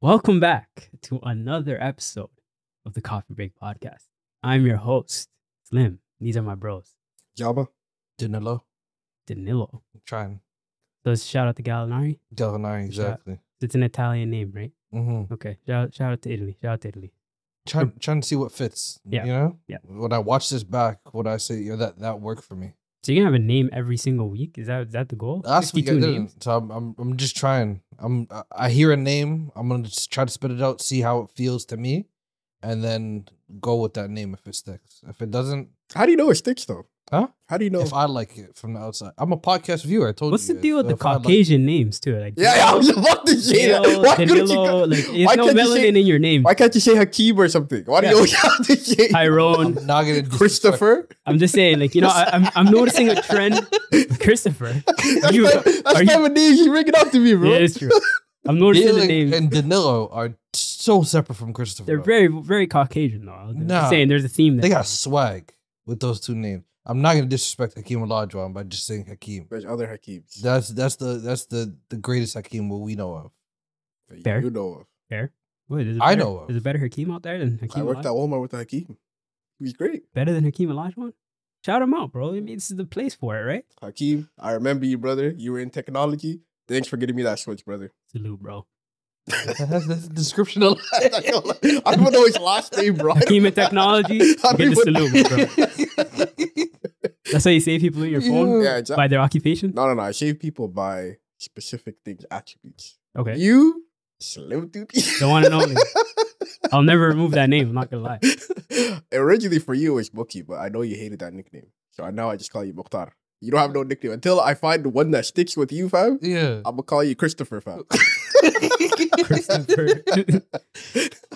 Welcome back to another episode of the Coffee Break Podcast. I'm your host, Slim. These are my bros. Jama. Danilo. I'm trying. So it's shout out to Gallinari? Gallinari, exactly. It's an Italian name, right? Mm-hmm. Okay. Shout out to Italy. Trying to see what fits. Yeah. You know? Yeah. When I watch this back, what I say, you know, that worked for me. So you're gonna have a name every single week? Is that the goal? Last week I didn't. So I'm just trying. I hear a name. I'm gonna just try to spit it out, see how it feels to me, and then go with that name if it sticks. If it doesn't, how do you know it sticks though? Huh? How do you know if I like it from the outside? I'm a podcast viewer. I told you. What's the deal with the Caucasian names too? Like yeah, I was about to say that. Why couldn't you? Like, there's no melanin in your name. Why can't you say Hakeem or something? Why do you always have to say Tyrone? Christopher. I'm just saying, like, you know, I'm noticing a trend. Christopher. That's the type of names you bring it up to me, bro. Yeah, it's true. I'm noticing the names. And Danilo are so separate from Christopher. They're very, very Caucasian though. I'm just saying there's a theme there. They got swag with those two names. I'm not gonna disrespect Hakeem Olajuwon by just saying Hakeem. There's other Hakeems. That's the greatest Hakeem we know of. Fair. You know of. Fair. Wait, I know of. There's a better Hakeem out there than Hakeem. I worked at Walmart with Hakeem. He's great. Better than Hakeem Olajuwon? Shout him out, bro. I mean, this is the place for it, right? Hakeem, I remember you, brother. You were in technology. Thanks for getting me that switch, brother. Salute, bro. That's the description of I don't know his last name, bro. Hakeem in technology. Get the salute, bro. That's how you save people in your phone? Yeah, exactly. By their occupation? No. I save people by specific things, attributes. Okay. You, Slim Dude. The one and only. I'll never remove that name. I'm not going to lie. Originally for you, it was Mookie, but I know you hated that nickname. So now I just call you Muqtar. You don't have no nickname. Until I find the one that sticks with you, fam, yeah. I'm going to call you Christopher, fam. Christopher.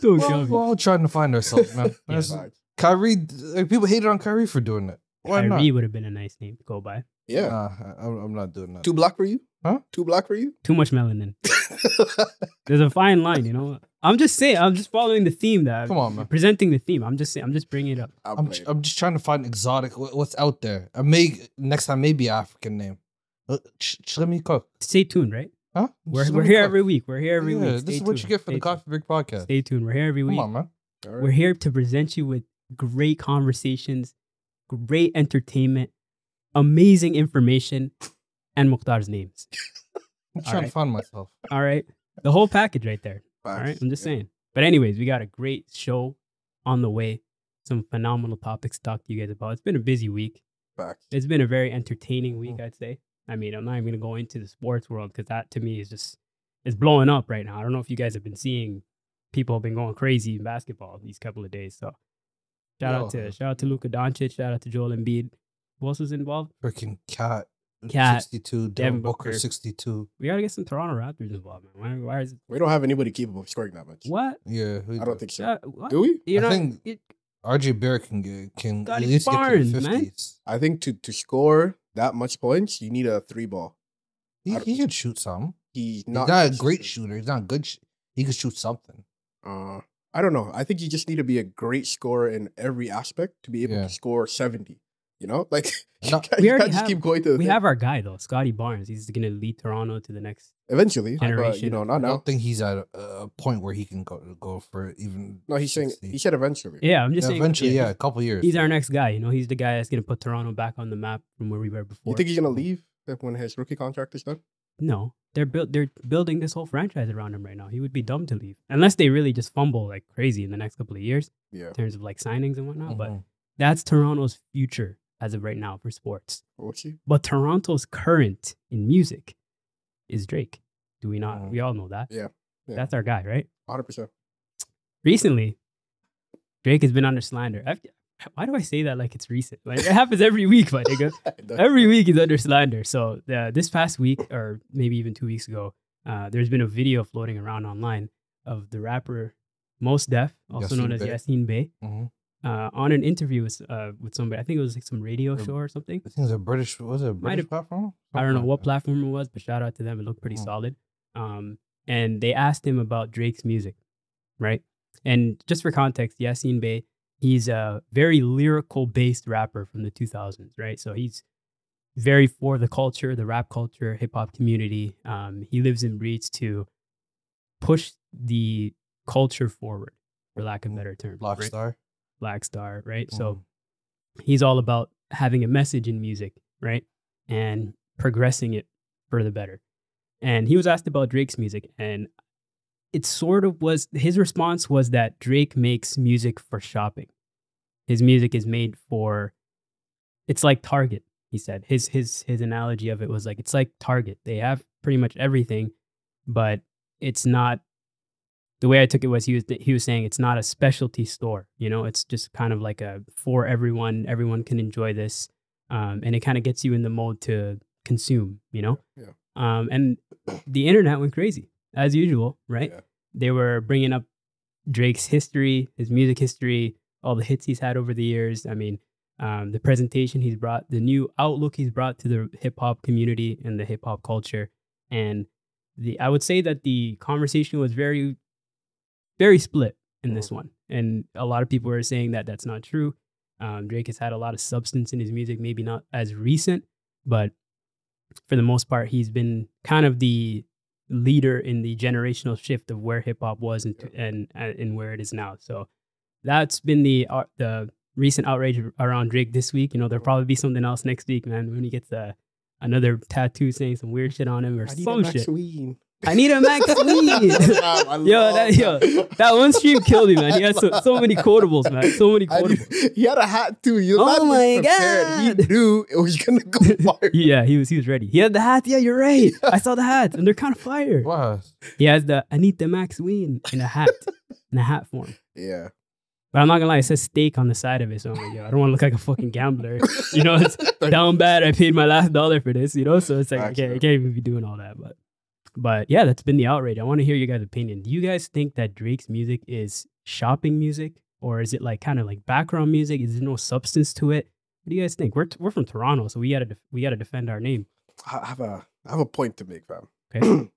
We're all trying to find ourselves, man. Yeah. Kyrie, like, people hated on Kyrie for doing that. Why Kyrie not? Would have been a nice name to go by. Yeah. I'm not doing that. Too black for you? Huh? Too black for you? Too much melanin. There's a fine line, you know? I'm just saying. I'm just following the theme that Come on, man. Presenting the theme. I'm just saying. I'm just bringing it up. I'm just trying to find exotic. What's out there? I may next time maybe African name. Stay tuned, right? Huh? We're here every week. We're here every week. This is what you get for the Coffee Break Podcast. Stay tuned. We're here every week. Come on, man. We're here to present you with great conversations, great entertainment, amazing information, and Muqtar's names. I'm trying to find myself. All right, the whole package right there. All right, I'm just saying. But anyways, we got a great show on the way. Some phenomenal topics to talk to you guys about. It's been a busy week. It's been a very entertaining week, I'd say. I mean, I'm not even going to go into the sports world because that to me is just, it's blowing up right now. I don't know if you guys have been seeing people have been going crazy in basketball these couple of days. So shout out to Luka Doncic. Shout out to Joel Embiid. Who else was involved? Freaking Cat. 62, Devin Booker 62. We gotta get some Toronto Raptors involved, man. Why is it? We don't have anybody capable of scoring that much. What? Yeah, I don't think so. Do we? I think RJ Barrett can at least get to the 50s. Man. I think to score that much points, you need a 3-ball. He can shoot some. He's not a great shooter. He's not good. He can shoot something. I don't know. I think you just need to be a great scorer in every aspect to be able to score 70. You know, like we have our guy though, Scotty Barnes. He's going to lead Toronto to the next eventually generation. But, you know, I don't think he's at a point where he can go for even. No, he's 60. Saying he said eventually. Yeah, I'm just saying eventually. Yeah, a couple years. He's our next guy. You know, he's the guy that's going to put Toronto back on the map from where we were before. You think he's going to leave when his rookie contract is done? No, they're building this whole franchise around him right now. He would be dumb to leave unless they really just fumble like crazy in the next couple of years. Yeah, in terms of like signings and whatnot. Mm-hmm. But that's Toronto's future as of right now for sports. Okay. But Toronto's current in music is Drake. Do we not? We all know that. Yeah. That's our guy, right? 100%. Recently, Drake has been under slander. Why do I say that like it's recent? Like it happens every week, my nigga. Every week he's under slander. So this past week, or maybe even 2 weeks ago, there's been a video floating around online of the rapper Mos Def, also known as Yasiin Bey. Mm-hmm. On an interview with somebody, I think it was like some radio show or something. I think it was a British platform? I don't know what platform it was, but shout out to them. It looked pretty solid. And they asked him about Drake's music, right? And just for context, Yasiin Bey, he's a very lyrical-based rapper from the 2000s, right? So he's very for the culture, the rap culture, hip-hop community. He lives and breathes to push the culture forward, for lack of a better term. Black Star. Black Star, right? Mm. So he's all about having a message in music, right? And progressing it for the better. And he was asked about Drake's music, and it sort of was, his response was that Drake makes music for shopping. His music is made for, it's like Target, he said. His analogy of it was like, it's like Target. They have pretty much everything, but it's not, the way I took it was he was saying it's not a specialty store, you know, it's just kind of like a for everyone, everyone can enjoy this. And it kind of gets you in the mode to consume, you know? Yeah. And the internet went crazy as usual, right? Yeah. They were bringing up Drake's history, his music history, all the hits he's had over the years. I mean, the presentation he's brought, the new outlook he's brought to the hip hop community and the hip hop culture. And I would say that the conversation was very, very split in this one. And a lot of people were saying that that's not true. Drake has had a lot of substance in his music, maybe not as recent, but for the most part, he's been kind of the leader in the generational shift of where hip hop was and where it is now. So that's been the recent outrage around Drake this week. You know, there'll probably be something else next week, man, when he gets another tattoo saying some weird shit on him or some shit. I need a Max Weed. That one stream killed me, man. He had so many quotables, man. So many quotables. He had a hat too. You're oh my prepared. God. He knew it was gonna go fire. Yeah, he was ready. He had the hat. Yeah, you're right. I saw the hats, and they're kind of fire. Wow. He has the I need the Max Weed in a hat, form. Yeah. But I'm not gonna lie, it says steak on the side of it. So I'm like, yo, I don't want to look like a fucking gambler. You know, it's down bad. I paid my last dollar for this. You know, so it's like I can't even be doing all that, But yeah, that's been the outrage. I want to hear your guys' opinion. Do you guys think that Drake's music is shopping music, or is it like kind of like background music? Is there no substance to it? What do you guys think? We're from Toronto, so we gotta defend our name. I have a point to make, fam. Okay.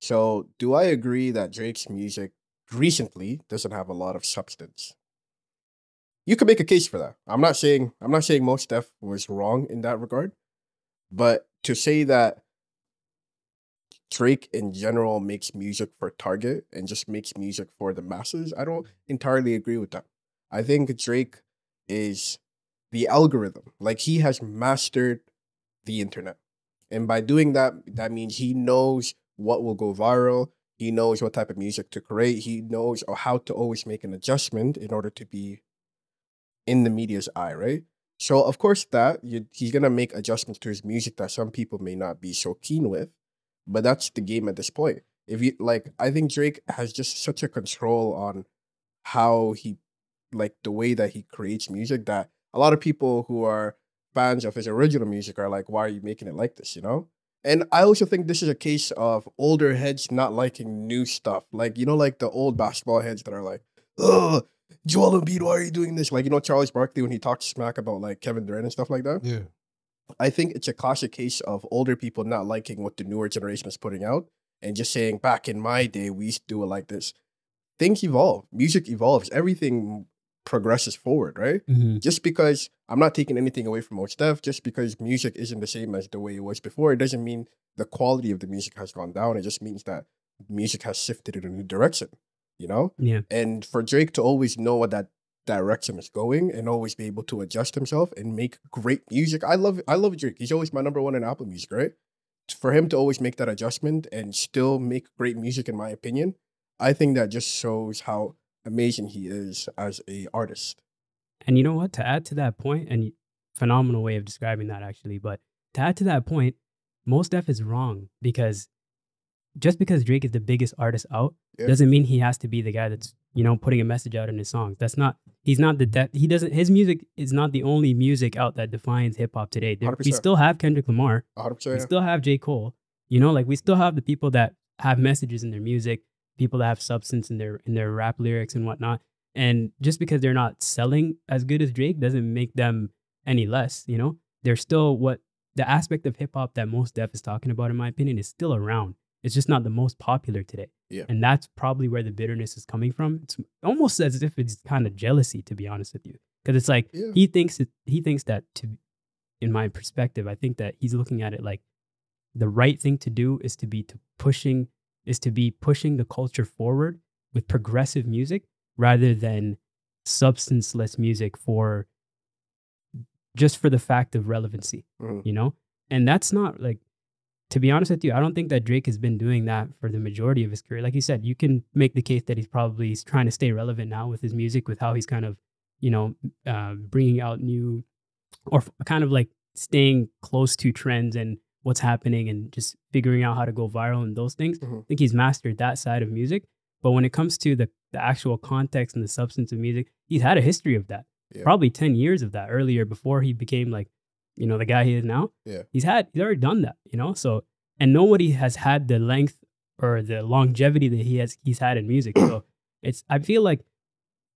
So do I agree that Drake's music recently doesn't have a lot of substance? You could make a case for that. I'm not saying Mos Def was wrong in that regard, but to say that Drake in general makes music for Target and just makes music for the masses, I don't entirely agree with that. I think Drake is the algorithm. Like, he has mastered the internet. And by doing that, that means he knows what will go viral. He knows what type of music to create. He knows how to always make an adjustment in order to be in the media's eye, right? So, of course, he's going to make adjustments to his music that some people may not be so keen with. But that's the game at this point. If you like, I think Drake has just such a control on how he, like the way that he creates music, that a lot of people who are fans of his original music are like, why are you making it like this, you know? And I also think this is a case of older heads not liking new stuff. Like, you know, like the old basketball heads that are like, oh, Joel Embiid, why are you doing this? Like, you know, Charles Barkley, when he talks smack about like Kevin Durant and stuff like that. Yeah. I think it's a classic case of older people not liking what the newer generation is putting out and just saying, back in my day, we used to do it like this. Things evolve. Music evolves. Everything progresses forward, right? Mm-hmm. Just because I'm not taking anything away from Mos Def, just because music isn't the same as the way it was before, it doesn't mean the quality of the music has gone down. It just means that music has shifted in a new direction, you know? Yeah. And for Drake to always know what that direction is going and always be able to adjust himself and make great music. I love Drake. He's always my number one in Apple Music, right? For him to always make that adjustment and still make great music, in my opinion, I think that just shows how amazing he is as an artist. And you know what? To add to that point, and phenomenal way of describing that actually, but to add to that point, Mos Def is wrong, because just because Drake is the biggest artist out doesn't mean he has to be the guy that's, you know, putting a message out in his songs. That's not, he's not the, his music is not the only music out that defines hip hop today. We still have Kendrick Lamar. 100%. We still have J. Cole. You know, like, we still have the people that have messages in their music, people that have substance in their rap lyrics and whatnot. And just because they're not selling as good as Drake doesn't make them any less, you know? They're still the aspect of hip hop that Mos Def is talking about, in my opinion, is still around. It's just not the most popular today. Yeah. And that's probably where the bitterness is coming from. It's almost as if it's kind of jealousy, to be honest with you. Because it's like, in my perspective, I think that he's looking at it like the right thing to do is to be pushing is to be pushing the culture forward with progressive music rather than substanceless music for just for the fact of relevancy, you know? And that's not like, to be honest with you, I don't think that Drake has been doing that for the majority of his career. Like you said, you can make the case that he's probably trying to stay relevant now with his music, with how he's kind of, you know, bringing out new or kind of like staying close to trends and what's happening and just figuring out how to go viral and those things. I think he's mastered that side of music. But when it comes to the actual context and the substance of music, he's had a history of that. Yeah. Probably 10 years of that earlier before he became like, you know, the guy he is now. Yeah. He's already done that, you know? So, and nobody has had the length or the longevity that he's had in music. So I feel like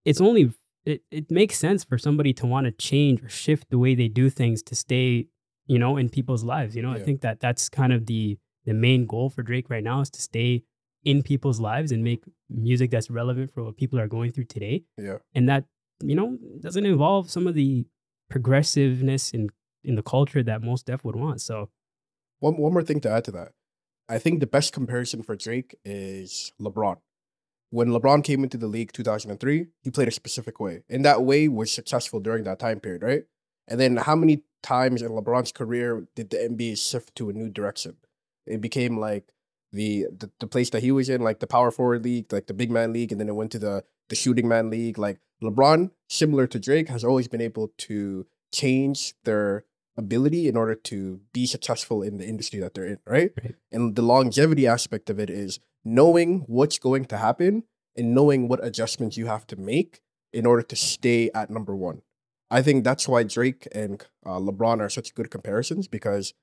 it's only, it makes sense for somebody to want to change or shift the way they do things to stay, you know, in people's lives. You know, yeah. I think that that's kind of the main goal for Drake right now, is to stay in people's lives and make music that's relevant for what people are going through today. Yeah. And that, you know, doesn't involve some of the progressiveness in the culture that Mos Def would want. So one more thing to add to that. I think the best comparison for Drake is LeBron. When LeBron came into the league 2003, he played a specific way. And that way was successful during that time period, right? And then how many times in LeBron's career did the NBA shift to a new direction? It became like the place that he was in, like the power forward league, like the big man league, and then it went to the shooting man league. Like LeBron, similar to Drake, has always been able to change their ability in order to be successful in the industry that they're in, right? And the longevity aspect of it is knowing what's going to happen and knowing what adjustments you have to make in order to stay at number one. I think that's why Drake and LeBron are such good comparisons, because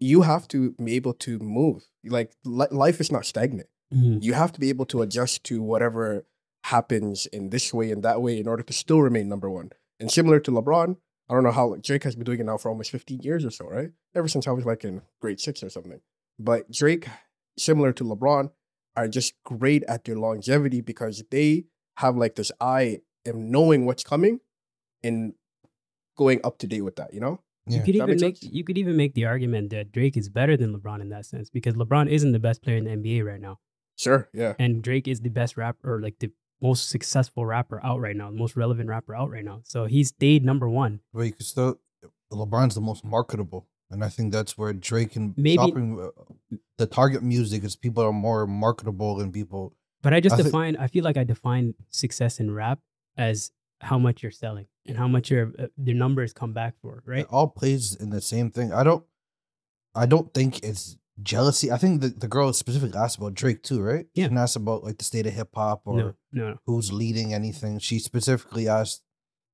you have to be able to move. Like, life is not stagnant. You have to be able to adjust to whatever happens in this way and that way in order to still remain number one. And similar to LeBron, I don't know how, like, Drake has been doing it now for almost 15 years or so, right? Ever since I was like in grade 6 or something. But Drake, similar to LeBron, are just great at their longevity because they have like this eye and knowing what's coming and going up to date with that, you know? Yeah. You could even make the argument that Drake is better than LeBron in that sense, because LeBron isn't the best player in the NBA right now. Sure, yeah. And Drake is the best rapper, or like the most successful rapper out right now, the most relevant rapper out right now. So he stayed number one. But you could still, LeBron's the most marketable. And I think that's where Drake and shopping, the target music is people are more marketable than people. But I feel like I define success in rap as how much you're selling and how much your numbers come back for, right? It all plays in the same thing. I don't think it's jealousy. I think the girl specifically asked about Drake too, right? Yeah. She didn't ask about like the state of hip hop or no. Who's leading anything. She specifically asked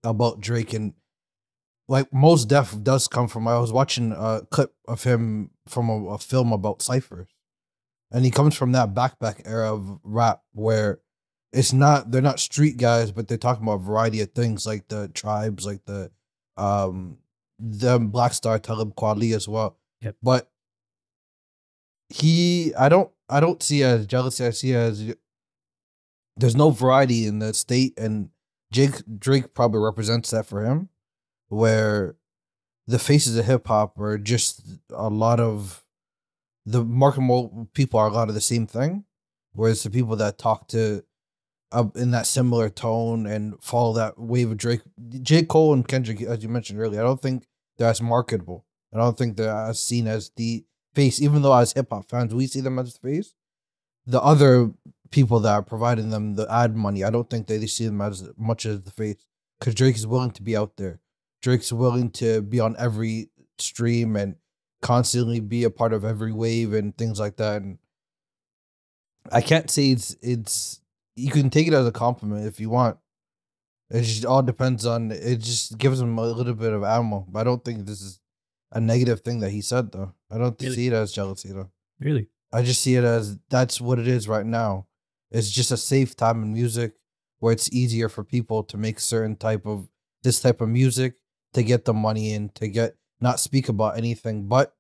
about Drake, and like Mos Def does come from, I was watching a clip of him from a film about cyphers, and he comes from that backpack era of rap where it's not, they're not street guys, but they're talking about a variety of things like the tribes, like the Black Star, Talib Kweli as well. Yep. But I don't see it as jealousy. I see it as there's no variety in the state, and Drake probably represents that for him, where the faces of hip hop are just a lot of the marketable people are a lot of the same thing, whereas the people that talk to in that similar tone and follow that wave of Drake, J. Cole and Kendrick, as you mentioned earlier, I don't think they're as marketable. I don't think they're as seen as the face, even though as hip-hop fans we see them as the face. The other people that are providing them the ad money, I don't think they see them as much as the face, because Drake is willing to be out there. Drake's willing to be on every stream and constantly be a part of every wave and things like that. And I can't say it's you can take it as a compliment if you want. It just all depends on, it just gives him a little bit of ammo. But I don't think this is a negative thing that he said, though. I don't see it as jealousy, though. Really? I just see it as that's what it is right now. It's just a safe time in music where it's easier for people to make certain type of, this type of music to get the money in, to get, not speak about anything, but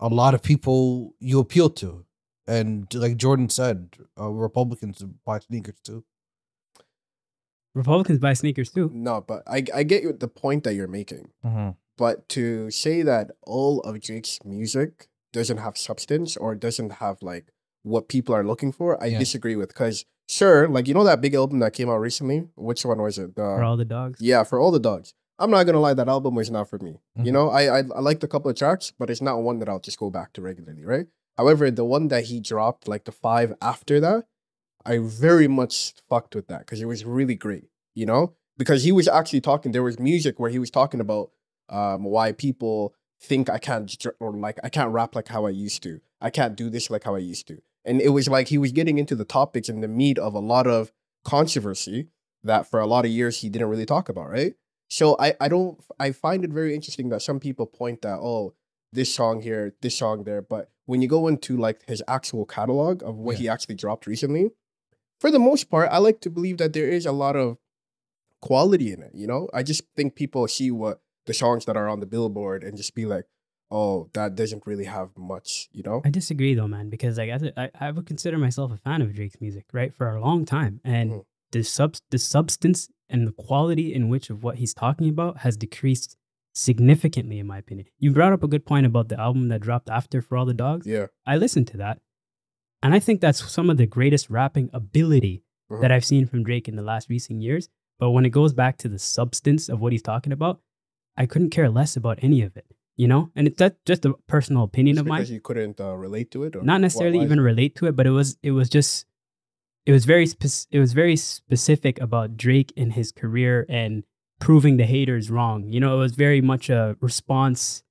a lot of people you appeal to. And like Jordan said, Republicans buy sneakers too. Republicans buy sneakers too? No, but I get the point that you're making. Mm-hmm. But to say that all of Drake's music doesn't have substance or doesn't have like what people are looking for, I disagree with. Because sure, like, you know that big album that came out recently? Which one was it? For All the Dogs? Yeah, For All the Dogs. I'm not going to lie, that album was not for me. You know, I liked a couple of tracks, but it's not one that I'll just go back to regularly, right? However, the one that he dropped, like the 5 after that, I very much fucked with that because it was really great, you know? Because he was actually talking, there was music where he was talking about why people think I can't, or like, I can't rap like how I used to. I can't do this like how I used to. And it was like he was getting into the topics and the meat of a lot of controversy that for a lot of years he didn't really talk about, right? So I find it very interesting that some people point that, oh, this song here, this song there. But when you go into like his actual catalog of what he actually dropped recently, for the most part, I like to believe that there is a lot of quality in it, you know? I just think people see what the songs that are on the Billboard and just be like, oh, that doesn't really have much, you know? I disagree though, man, because like, I would consider myself a fan of Drake's music, right? For a long time. And the substance and the quality in which of what he's talking about has decreased significantly, in my opinion. You brought up a good point about the album that dropped after For All the Dogs. Yeah. I listened to that. And I think that's some of the greatest rapping ability that I've seen from Drake in the last recent years. But when it goes back to the substance of what he's talking about, I couldn't care less about any of it, you know? And it's just a personal opinion of mine. Because you couldn't relate to it? Or not necessarily even relate to it, but it was very specific about Drake and his career and proving the haters wrong. You know, it was very much a response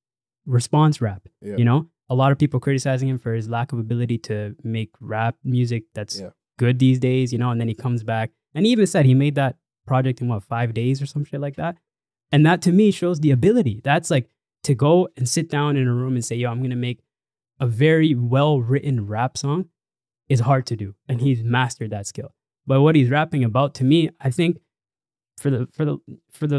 rap, you know? A lot of people criticizing him for his lack of ability to make rap music that's good these days, you know? And then he comes back. And he even said he made that project in what, 5 days or some shit like that. And that to me shows the ability. That's like to go and sit down in a room and say, yo, I'm going to make a very well-written rap song is hard to do. And he's mastered that skill. But what he's rapping about, to me, I think for the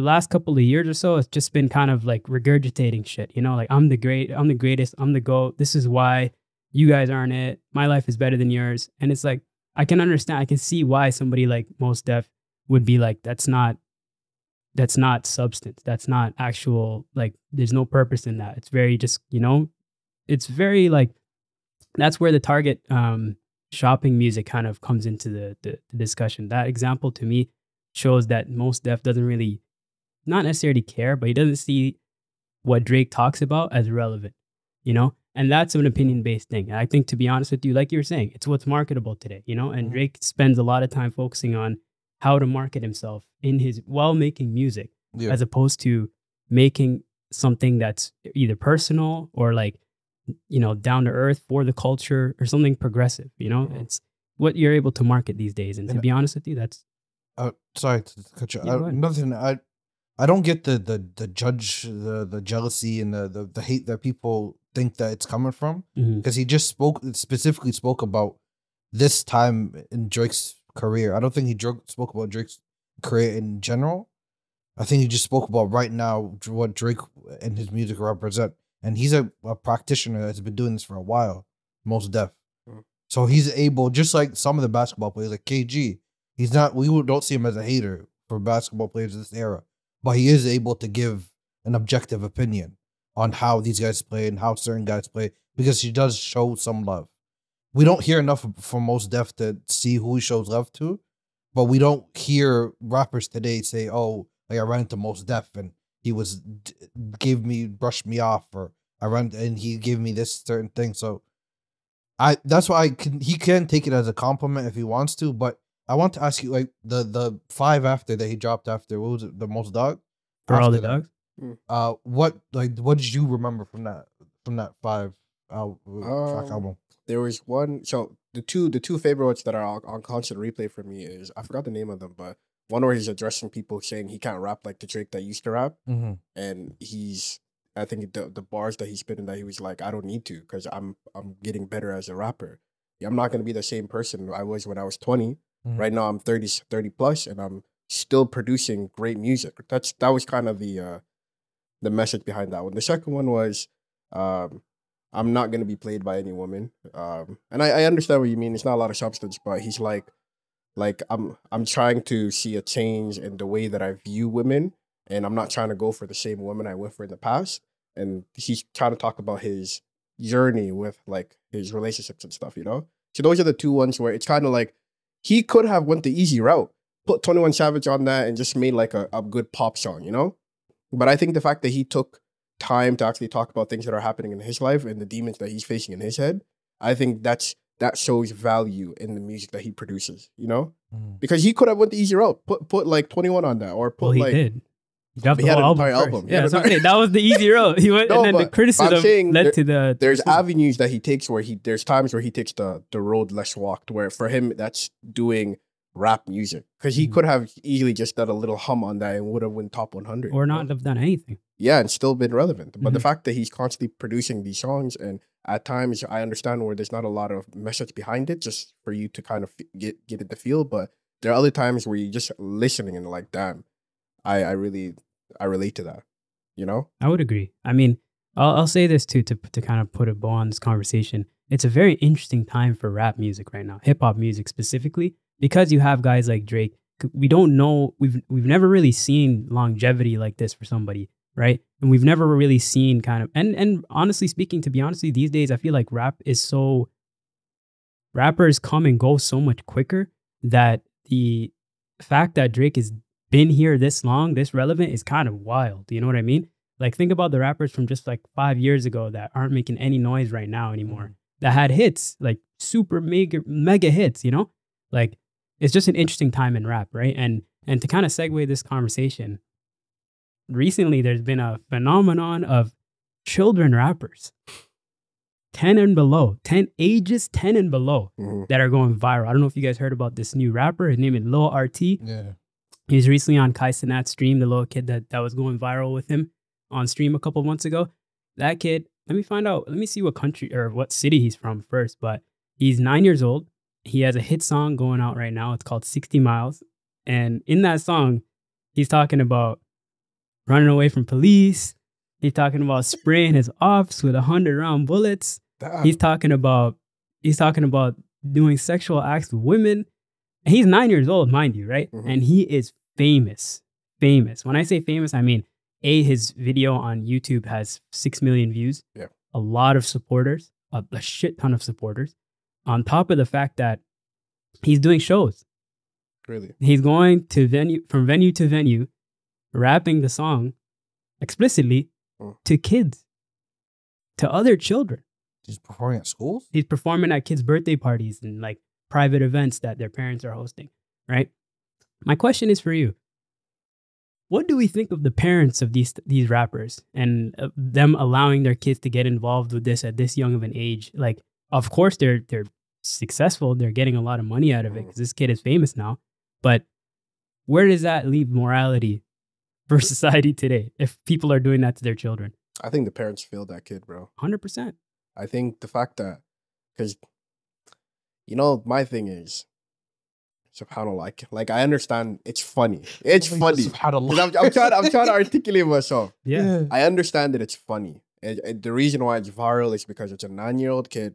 last couple of years or so, it's just been kind of like regurgitating shit, you know, like I'm the greatest, I'm the GOAT. This is why you guys aren't it. My life is better than yours. And it's like, I can understand, I can see why somebody like Mos Def would be like, that's not substance. That's not actual, like, there's no purpose in that. It's very just, you know, it's very like, that's where the target shopping music kind of comes into the discussion. That example to me shows that Mos Def doesn't really, not necessarily care, but he doesn't see what Drake talks about as relevant, you know? And that's an opinion-based thing. And I think, to be honest with you, like you were saying, it's what's marketable today, you know? And Drake spends a lot of time focusing on how to market himself in his while making music, as opposed to making something that's either personal or like, you know, down to earth for the culture or something progressive. You know, it's what you're able to market these days. And to be honest with you, that's sorry to cut you. I don't get the jealousy and the hate that people think that it's coming from, because he just specifically spoke about this time in Drake's career. I don't think he spoke about Drake's career in general. I think he just spoke about right now what Drake and his music represent. And he's a practitioner that's been doing this for a while, Mos Def. So he's able, just like some of the basketball players, like KG, he's not, we don't see him as a hater for basketball players of this era, but he is able to give an objective opinion on how these guys play and how certain guys play, because he does show some love. We don't hear enough from Mos Def to see who he shows love to, but we don't hear rappers today say, oh, like I ran into Mos Def and he brushed me off, or I ran and he gave me this certain thing. So that's why he can take it as a compliment if he wants to. But I want to ask you, like the 5 after that he dropped after, what was it, the Mos Dog? For All the Dogs? What did you remember from that 5 track album? There was one, so the two favorites that are on constant replay for me is, I forgot the name of them, but one where he's addressing people saying he can't rap like the Drake that used to rap. And I think the bars that he's spitting, that he was like, I don't need to, because I'm getting better as a rapper. I'm not going to be the same person I was when I was 20. Right now I'm 30 plus and I'm still producing great music. That was kind of the message behind that one. The second one was, I'm not going to be played by any woman. And I understand what you mean. It's not a lot of substance, but he's like I'm trying to see a change in the way that I view women, and I'm not trying to go for the same woman I went for in the past. And he's trying to talk about his journey with like his relationships and stuff, you know? So those are the two ones where it's kind of like he could have went the easy route, put 21 Savage on that and just made like a good pop song, you know? But I think the fact that he took time to actually talk about things that are happening in his life and the demons that he's facing in his head, I think that shows value in the music that he produces, you know? Mm. Because he could have went the easy route, put like 21 on that, or put he did. He had an entire album. Yeah, that was the easy road. He went, and then the criticism led to the... There's avenues that he takes where he... There's times where he takes the road less walked, where for him, that's doing rap music. Because he could have easily just done a little hum on that and would have won top 100. Or not have done anything. Yeah, and still been relevant. But the fact that he's constantly producing these songs, and at times I understand where there's not a lot of message behind it, just for you to kind of get it to feel. But there are other times where you're just listening and like, damn, I relate to that, you know? I would agree. I mean, I'll say this too, to kind of put a bow on this conversation. It's a very interesting time for rap music right now, hip-hop music specifically, because you have guys like Drake. We don't know, we've never really seen longevity like this for somebody, right? And we've never really seen kind of, and honestly speaking, to be honest, these days, I feel like rappers come and go so much quicker that the fact that Drake is been here this long, this relevant, is kind of wild. You know what I mean? Like, think about the rappers from just like 5 years ago that aren't making any noise right now anymore, that had hits, like super mega hits, you know? Like, it's just an interesting time in rap, right? And to kind of segue this conversation, recently there's been a phenomenon of children rappers, 10 and below, ages 10 and below, that are going viral. I don't know if you guys heard about this new rapper. His name is Lil RT. Yeah. He was recently on Kai Cenat's stream, the little kid that was going viral with him on stream a couple of months ago. That kid, let me find out, let me see what country or what city he's from first, but he's 9 years old. He has a hit song going out right now. It's called 60 Miles. And in that song, he's talking about running away from police. He's talking about spraying his ops with 100-round bullets. Damn. He's talking about doing sexual acts with women. He's 9 years old, mind you, right? And he is famous, famous. When I say famous, I mean, A, his video on YouTube has 6 million views. Yeah. A lot of supporters, a shit ton of supporters. On top of the fact that he's doing shows. Really? He's going to from venue to venue, rapping the song explicitly to kids, to other children. He's performing at schools? He's performing at kids' birthday parties and like private events that their parents are hosting, right? My question is for you. What do we think of the parents of these rappers and them allowing their kids to get involved with this at this young of an age? Like, of course, they're successful. They're getting a lot of money out of it because this kid is famous now. But where does that leave morality for society today if people are doing that to their children? I think the parents failed that kid, bro. 100%. I think the fact that, because... You know, my thing is, subhanAllah, like I understand it's funny. It's funny. SubhanAllah. I'm trying to articulate myself. Yeah. I understand that it's funny. And the reason why it's viral is because it's a 9-year-old kid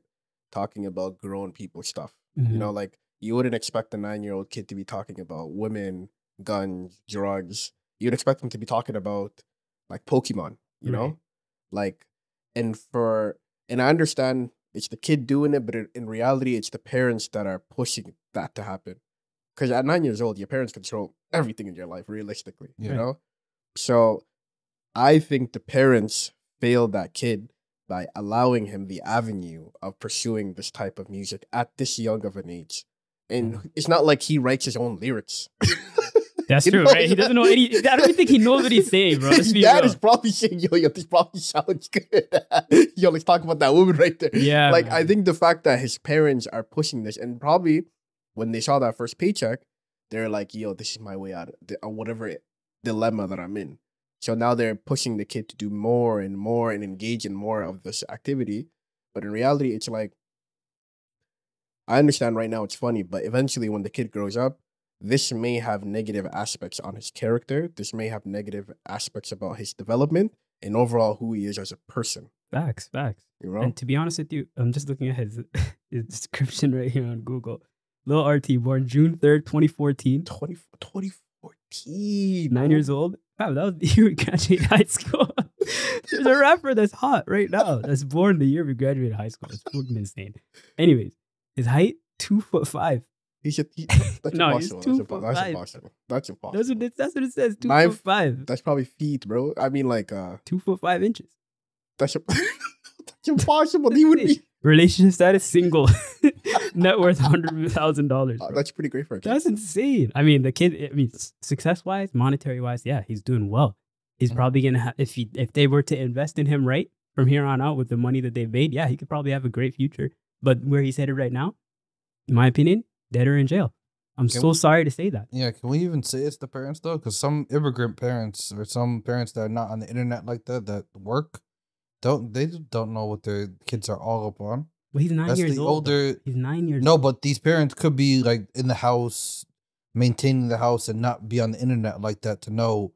talking about grown people stuff. You know, like you wouldn't expect a 9-year-old kid to be talking about women, guns, drugs. You'd expect them to be talking about like Pokemon, you know? Like, and I understand it's the kid doing it, but in reality, it's the parents that are pushing that to happen. Because at 9 years old, your parents control everything in your life, realistically, you know? So I think the parents failed that kid by allowing him the avenue of pursuing this type of music at this young of an age. And it's not like he writes his own lyrics. That's true, right? He doesn't know any... I don't think he knows what he's saying, bro. His dad is probably saying, yo, this probably sounds good. Yo, let's talk about that woman right there. Yeah. Like, man. I think the fact that his parents are pushing this, and probably when they saw that first paycheck, they're like, yo, this is my way out of whatever dilemma that I'm in. So now they're pushing the kid to do more and more and engage in more of this activity. But in reality, it's like, I understand right now it's funny, but eventually when the kid grows up, this may have negative aspects on his character. This may have negative aspects about his development and overall who he is as a person. Facts, facts. You know? And to be honest with you, I'm just looking at his description right here on Google. Lil RT, born June 3rd, 2014. 2014. 9 years old. Wow, that was you graduated high school. There's a rapper that's hot right now that's born the year we graduated high school. It's fucking insane. Anyways, His height, 2'5". That's no, impossible. That's impossible. That's what it says. 2'5". That's probably feet, bro. I mean, like 2'5" inches. That's impossible. He would be relationship status single, net worth $100,000. That's pretty great for a kid. That's insane. I mean, the kid. I mean, success wise, monetary wise, yeah, he's doing well. He's probably gonna have, if they were to invest in him right from here on out with the money that they've made, yeah, he could probably have a great future. But where he's headed right now, in my opinion, dead or in jail. I'm sorry to say that. Yeah, can we even say it's the parents though? Because some immigrant parents or some parents that are not on the internet like that that work, they don't know what their kids are all up on. Well, he's 9 years old. He's 9 years. No, old. But these parents could be like in the house, maintaining the house, and not be on the internet like that to know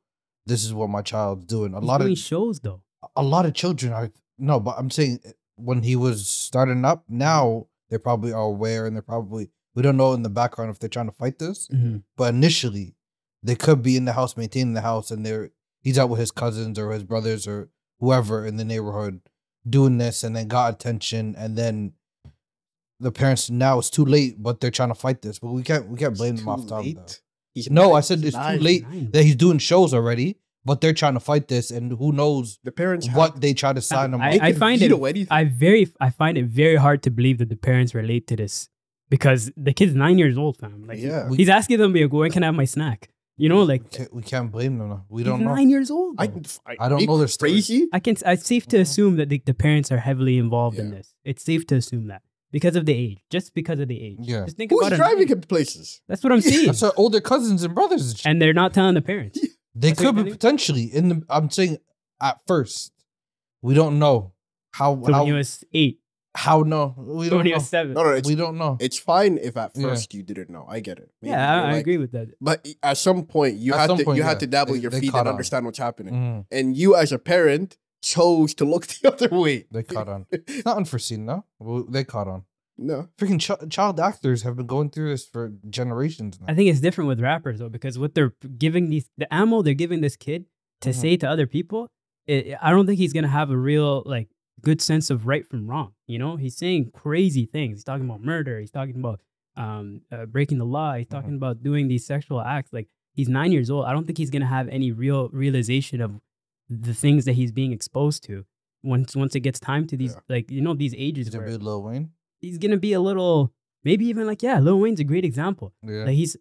this is what my child's doing. A lot of shows though. A lot of children are no, but I'm saying when he was starting up, now they probably are aware and they're probably. We don't know in the background if they're trying to fight this, but initially they could be in the house, maintaining the house, and he's out with his cousins or his brothers or whoever in the neighborhood doing this, and then got attention, and then the parents now it's too late, but they're trying to fight this. But we can't blame them off top. No, I said it's too late that he's doing shows already, but they're trying to fight this, and who knows the parents what they try to sign them. I find it very hard to believe that the parents relate to this. Because the kid's 9 years old, fam. Like, yeah. He's asking them, when can I have my snack? You know, like... We can't blame them. We don't know. He's 9 years old. I don't know their story. It's safe to assume that the parents are heavily involved in this. It's safe to assume that. Because of the age. Just because of the age. Yeah. Just think about driving him places? That's what I'm saying. That's our older cousins and brothers. And they're not telling the parents. Yeah. They could be potentially. I'm saying at first. We don't know how... So when he was 8. How no? We don't know. 7. No, we don't know. It's fine if at first you didn't know. I get it. Maybe I agree with that. But at some point, you had to dabble your feet and understand what's happening. And you, as a parent, chose to look the other way. They caught on. It's not unforeseen, no. Well, they caught on. No, freaking child actors have been going through this for generations now. I think it's different with rappers though, because what they're giving the ammo they're giving this kid to say to other people, I don't think he's gonna have a real like. Good sense of right from wrong. You know, he's saying crazy things. He's talking about murder. He's talking about breaking the law. He's talking about doing these sexual acts. Like, he's 9 years old. I don't think he's going to have any real realization of the things that he's being exposed to once it gets time to these, like, you know, these ages. He's going to be Lil Wayne. He's going to be a little, maybe even like, yeah, Lil Wayne's a great example. Yeah. Like, he's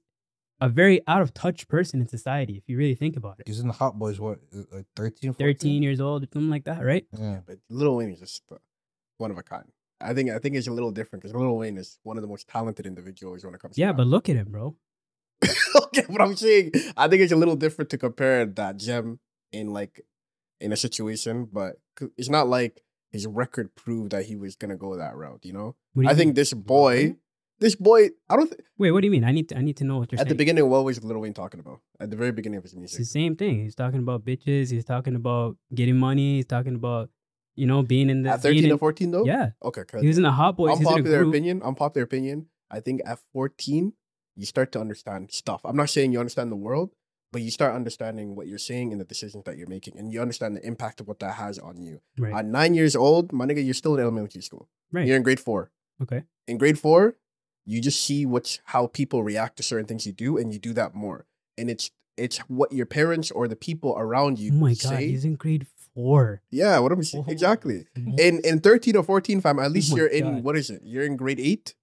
a very out of touch person in society, if you really think about it. He's in the Hot Boys, what, like 13, 14? 13 years old, something like that, right? Yeah, but Lil Wayne is just one of a kind. I think it's a little different because Lil Wayne is one of the most talented individuals when it comes to rap. But look at him, bro. Okay, but I'm saying, I think it's a little different to compare that gem in a situation, but it's not like his record proved that he was going to go that route, you know? I think this boy, I don't think... Wait, what do you mean? I need to know what you're saying. At the beginning, what was Lil Wayne talking about? At the very beginning of his music. It's the same thing. He's talking about bitches. He's talking about getting money. He's talking about, you know, being in the... At 13 or 14, though? Yeah. Okay. He was in the Hot Boys. Unpopular opinion. I think at 14, you start to understand stuff. I'm not saying you understand the world, but you start understanding what you're saying and the decisions that you're making. And you understand the impact of what that has on you. Right. At 9 years old, my nigga, you're still in elementary school. Right. You're in grade 4. Okay. In grade 4... You just see how people react to certain things you do, and you do that more. And it's what your parents or the people around you say. Oh my God, he's in grade 4. Yeah, what am I saying? Exactly. In 13 or 14, fam, at least you're in, what is it? You're in grade 8?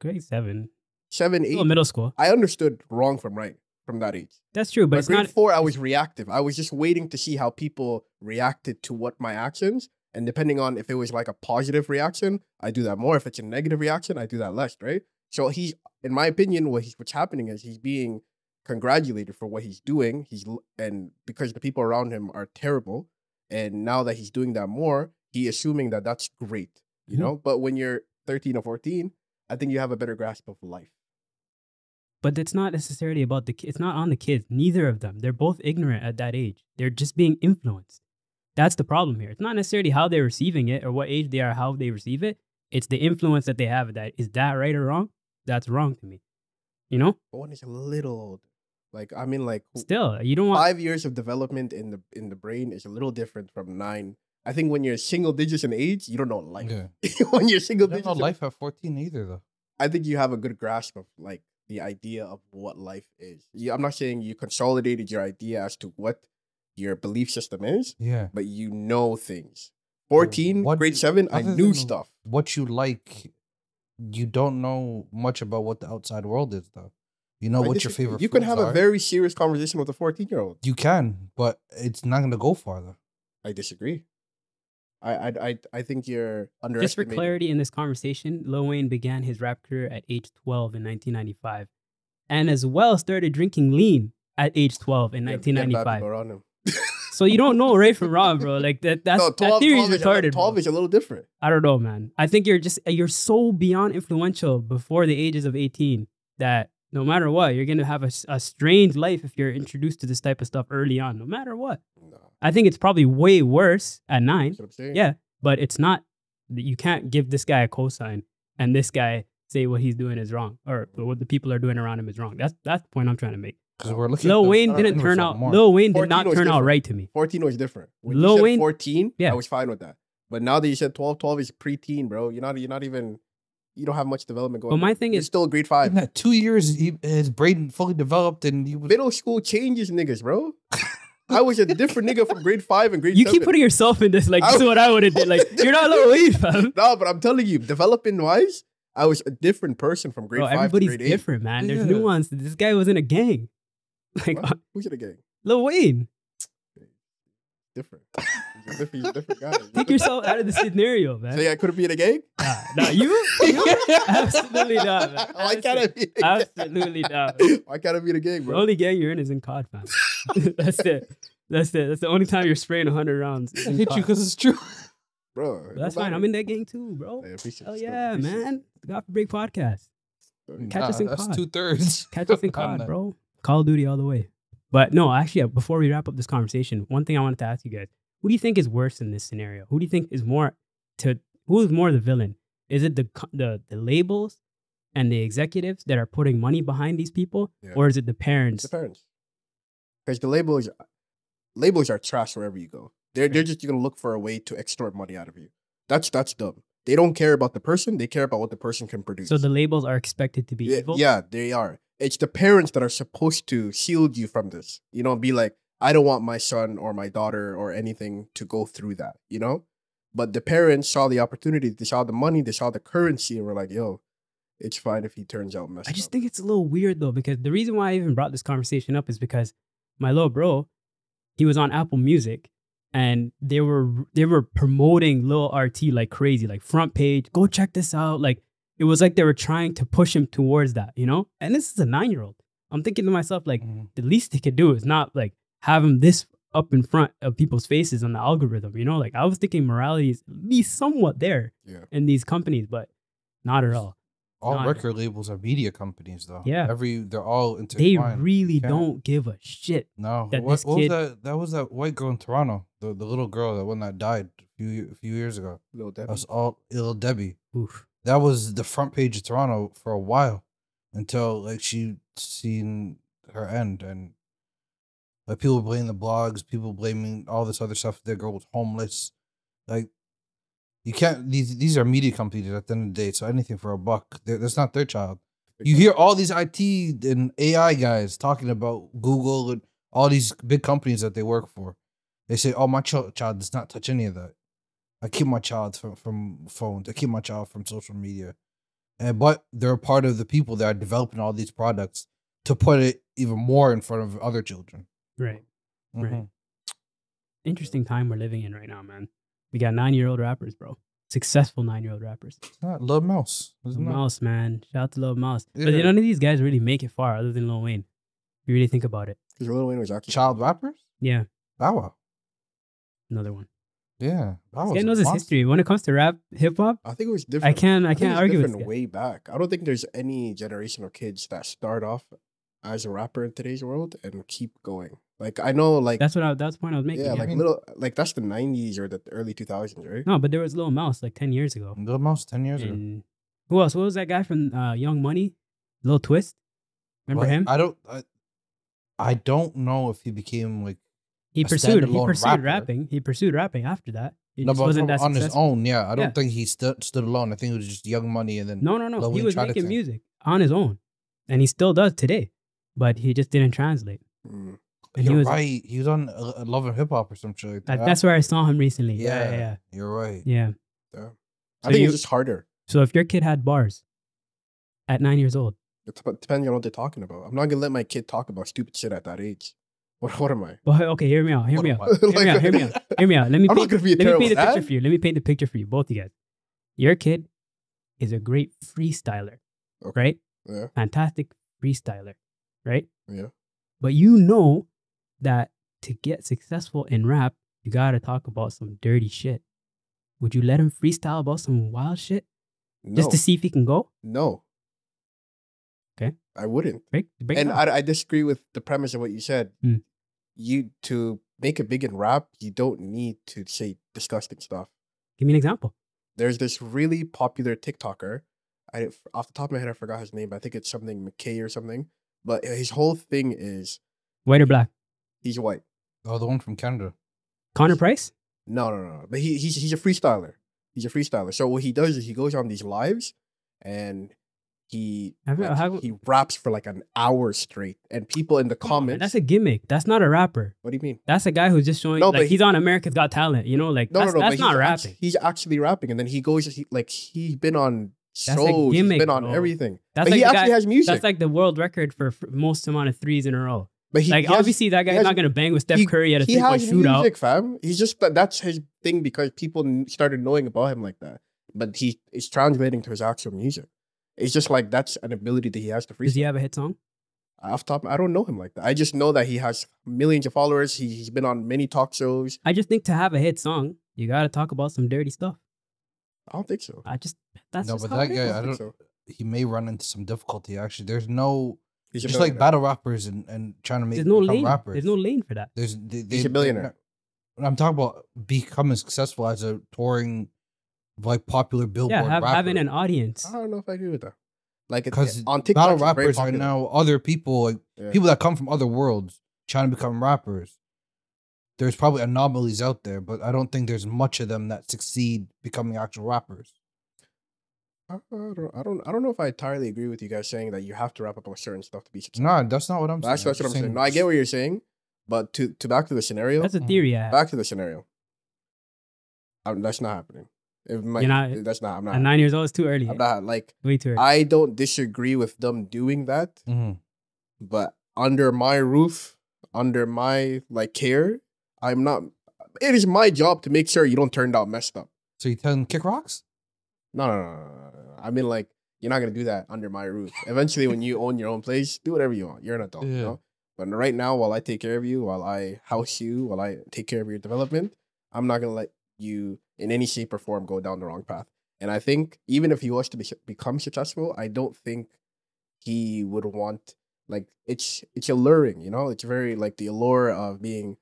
Grade 7. 7, 8. Middle school. I understood wrong from right from that age. That's true, but it's grade 4, I was reactive. I was just waiting to see how people reacted to what my actions. And depending on if it was like a positive reaction, I do that more. If it's a negative reaction, I do that less, right? So he's, in my opinion, what's happening is he's being congratulated for what he's doing. And because the people around him are terrible, and now that he's doing that more, he's assuming that that's great, you know? But when you're 13 or 14, I think you have a better grasp of life. But it's not necessarily about the kids. It's not on the kids, neither of them. They're both ignorant at that age. They're just being influenced. That's the problem here. It's not necessarily how they're receiving it or what age they are, how they receive it. It's the influence that they have. That is that right or wrong? That's wrong to me, you know. One is a little old, like I mean, like still you don't want 5 years of development in the brain is a little different from 9. I think when you're single digits in age, you don't know life. Yeah. When you're single digits, you don't know life at 14 either, though. I think you have a good grasp of like the idea of what life is. I'm not saying you consolidated your idea as to what your belief system is, yeah, but you know things. 14, grade 7, I knew stuff. What you like, you don't know much about what the outside world is, though. You know what your favorite foods are. You can have a very serious conversation with a 14-year-old. You can, but it's not going to go farther. I disagree. I think you're underestimating. Just for clarity in this conversation, Lil Wayne began his rap career at age 12 in 1995, and as well started drinking lean at age 12 in 1995. So you don't know Ray from Rob, bro. Like that's no, 12, that theory is retarded. 12 is a little different. I don't know, man. I think you're so beyond influential before the ages of 18 that no matter what, you're gonna have a strange life if you're introduced to this type of stuff early on. No matter what. No. I think it's probably way worse at 9. Yeah, but it's not. You can't give this guy a cosign and this guy say what he's doing is wrong or what the people are doing around him is wrong. That's the point I'm trying to make. Because we're looking. Lil Wayne did not turn out right to me. 14 was different. When Lil Wayne 14, yeah, I was fine with that. But now that you said 12 is preteen, bro. You're not even. You don't have much development going on. But my thing is, still grade 5. In that 2 years, his brain fully developed and he was... Middle school changes niggas, bro. I was a different nigga from grade 5 and grade 7. You keep putting yourself in this, like, this is what I would have did. Like, you're not Lil Wayne, fam. No, but I'm telling you, development-wise, I was a different person from grade 5 to grade 8. Everybody's different, man. There's nuance. This guy was in a gang. Like, who's in a gang? Lil Wayne. Different. He's a different guy. Take yourself out of the scenario, man. So yeah, I couldn't be in a gang? Nah, you? Absolutely not, man. Why can't I be in a gang? Absolutely not. Why can't I be in a gang, bro? The only gang you're in is in COD, man. That's it. That's the only time you're spraying 100 rounds. I hit you because it's true. Bro. That's fine. I'm in that gang too, bro. Oh yeah, man. Coffee Break Podcast. Catch us in COD. That's 2/3. Catch us in COD, bro. Call of Duty all the way. But no, actually, before we wrap up this conversation, one thing I wanted to ask you guys, who do you think is worse in this scenario? Who do you think is more the villain? Is it the labels and the executives that are putting money behind these people? Yeah. Or is it the parents? It's the parents. Because the labels are trash wherever you go. They're just going to look for a way to extort money out of you. That's dumb. They don't care about the person. They care about what the person can produce. So the labels are expected to be evil? Yeah, they are. It's the parents that are supposed to shield you from this, be like, I don't want my son or my daughter or anything to go through that, But the parents saw the opportunity, they saw the money, they saw the currency, and were like, yo, it's fine if he turns out messed up. I just think it's a little weird, though, because the reason why I even brought this conversation up is because my little bro, he was on Apple Music, and they were promoting Lil RT like crazy, like front page, go check this out, like, it was like they were trying to push him towards that, And this is a 9-year-old. I'm thinking to myself, like, the least they could do is not, like, have him this up in front of people's faces on the algorithm, Like, I was thinking morality is at least somewhat there in these companies, but not at all. All record labels are media companies, though. Yeah. They're all intertwined. They really don't give a shit. No. That was that white girl in Toronto, the little girl, that died a few years ago. Little Debbie. That was all Little Debbie. Oof. That was the front page of Toronto for a while until, like, she seen her end. And, like, people blame the blogs, people blaming all this other stuff. That girl was homeless. Like, you can't, these are media companies at the end of the day, so anything for a buck. That's not their child. You hear all these IT and AI guys talking about Google and all these big companies that they work for. They say, oh, my child does not touch any of that. I keep my child from phones. I keep my child from social media. But they're a part of the people that are developing all these products to put it even more in front of other children. Right. Right. Interesting time we're living in right now, man. We got 9-year-old rappers, bro. Successful 9-year-old rappers. It's not Lil Mouse. Lil Mouse, man. Shout out to Lil Mouse. Yeah. But none of these guys really make it far other than Lil Wayne. If you really think about it. Because Lil Wayne was actually child rappers? Yeah. Bow Wow. Another one. Yeah, this guy knows his history when it comes to rap, hip hop. I think it was different. I can't argue with it. Way back, I don't think there's any generation of kids that start off as a rapper in today's world and keep going. Like I know, like that's the point I was making. Yeah, like that's the 90s or the early 2000s, right? No, but there was Lil Mouse like 10 years ago. Lil Mouse 10 years ago. Who else? What was that guy from Young Money? Lil Twist. Remember him? I don't know if he became like. He pursued rapping. He pursued rapping after that. He just wasn't that successful on his own. Yeah, I don't think he stood alone. I think it was just Young Money and then no. He was making music on his own, and he still does today, but he just didn't translate. Mm. And you're right. He was on Love and Hip Hop or some shit like that. That's where I saw him recently. Yeah. You're right. Yeah. I think it's just harder. So if your kid had bars at 9 years old, it's depending on what they're talking about. I'm not gonna let my kid talk about stupid shit at that age. What am I? Well, okay, hear me out. Let me paint the picture for you, both of you guys. Your kid is a great freestyler, right? Yeah. Fantastic freestyler, right? Yeah. But you know that to get successful in rap, you gotta talk about some dirty shit. Would you let him freestyle about some wild shit? No. Just to see if he can go? No. Okay. I wouldn't. I disagree with the premise of what you said. Mm. To make it big in rap, you don't need to say disgusting stuff. Give me an example. There's this really popular TikToker. Off the top of my head, I forgot his name, but I think it's something McKay or something. But his whole thing is... White or black? He's white. Oh, the one from Canada. Connor Price? No. But he's a freestyler. He's a freestyler. So what he does is he goes on these lives and... He raps for like an hour straight, and people in the comments. Man, that's a gimmick. That's not a rapper. What do you mean? That's a guy who's just showing. No, like he's on America's Got Talent. You know, like that's not rapping. He's actually rapping, and then he goes he's been on shows, he's been on everything. But he actually has music. That's like the world record for most amount of threes in a row. But obviously that guy's not gonna bang with Steph Curry at a three-point shootout. Music, fam. He's just that's his thing because people started knowing about him like that. But he is translating to his actual music. It's just like that's an ability that he has to freestyle. Does he have a hit song? Off top, I don't know him like that. I just know that he has millions of followers. He's been on many talk shows. I just think to have a hit song, you got to talk about some dirty stuff. I don't think so. That guy, he may run into some difficulty. Actually, there's no. He's just like battle rappers and trying to make rappers. There's no lane for that. He's a billionaire. I'm talking about becoming successful as a touring. Like popular Billboard rapper. Having an audience. I don't know if I agree with that. Like because on TikTok, battle rappers are now other people, people that come from other worlds trying to become rappers. There's probably anomalies out there, but I don't think there's much of them that succeed becoming actual rappers. I don't know if I entirely agree with you guys saying that you have to rap about certain stuff to be successful. No, that's not what I'm saying. That's what I'm saying. No, I get what you're saying, but back to the scenario. That's a theory. Yeah. Back to the scenario. That's not happening. I'm not. At 9 years old, it's too early. I'm not like way too early. I don't disagree with them doing that, but under my roof, under my care, I'm not. It is my job to make sure you don't turn out messed up. So you tell them kick rocks? No. I mean, you're not gonna do that under my roof. Eventually, when you own your own place, do whatever you want. You're an adult. Yeah. You know? But right now, while I take care of you, while I house you, while I take care of your development, I'm not gonna let you in any shape or form go down the wrong path. And I think even if he was to become successful, I don't think he would want it's alluring, you know, it's very the allure of being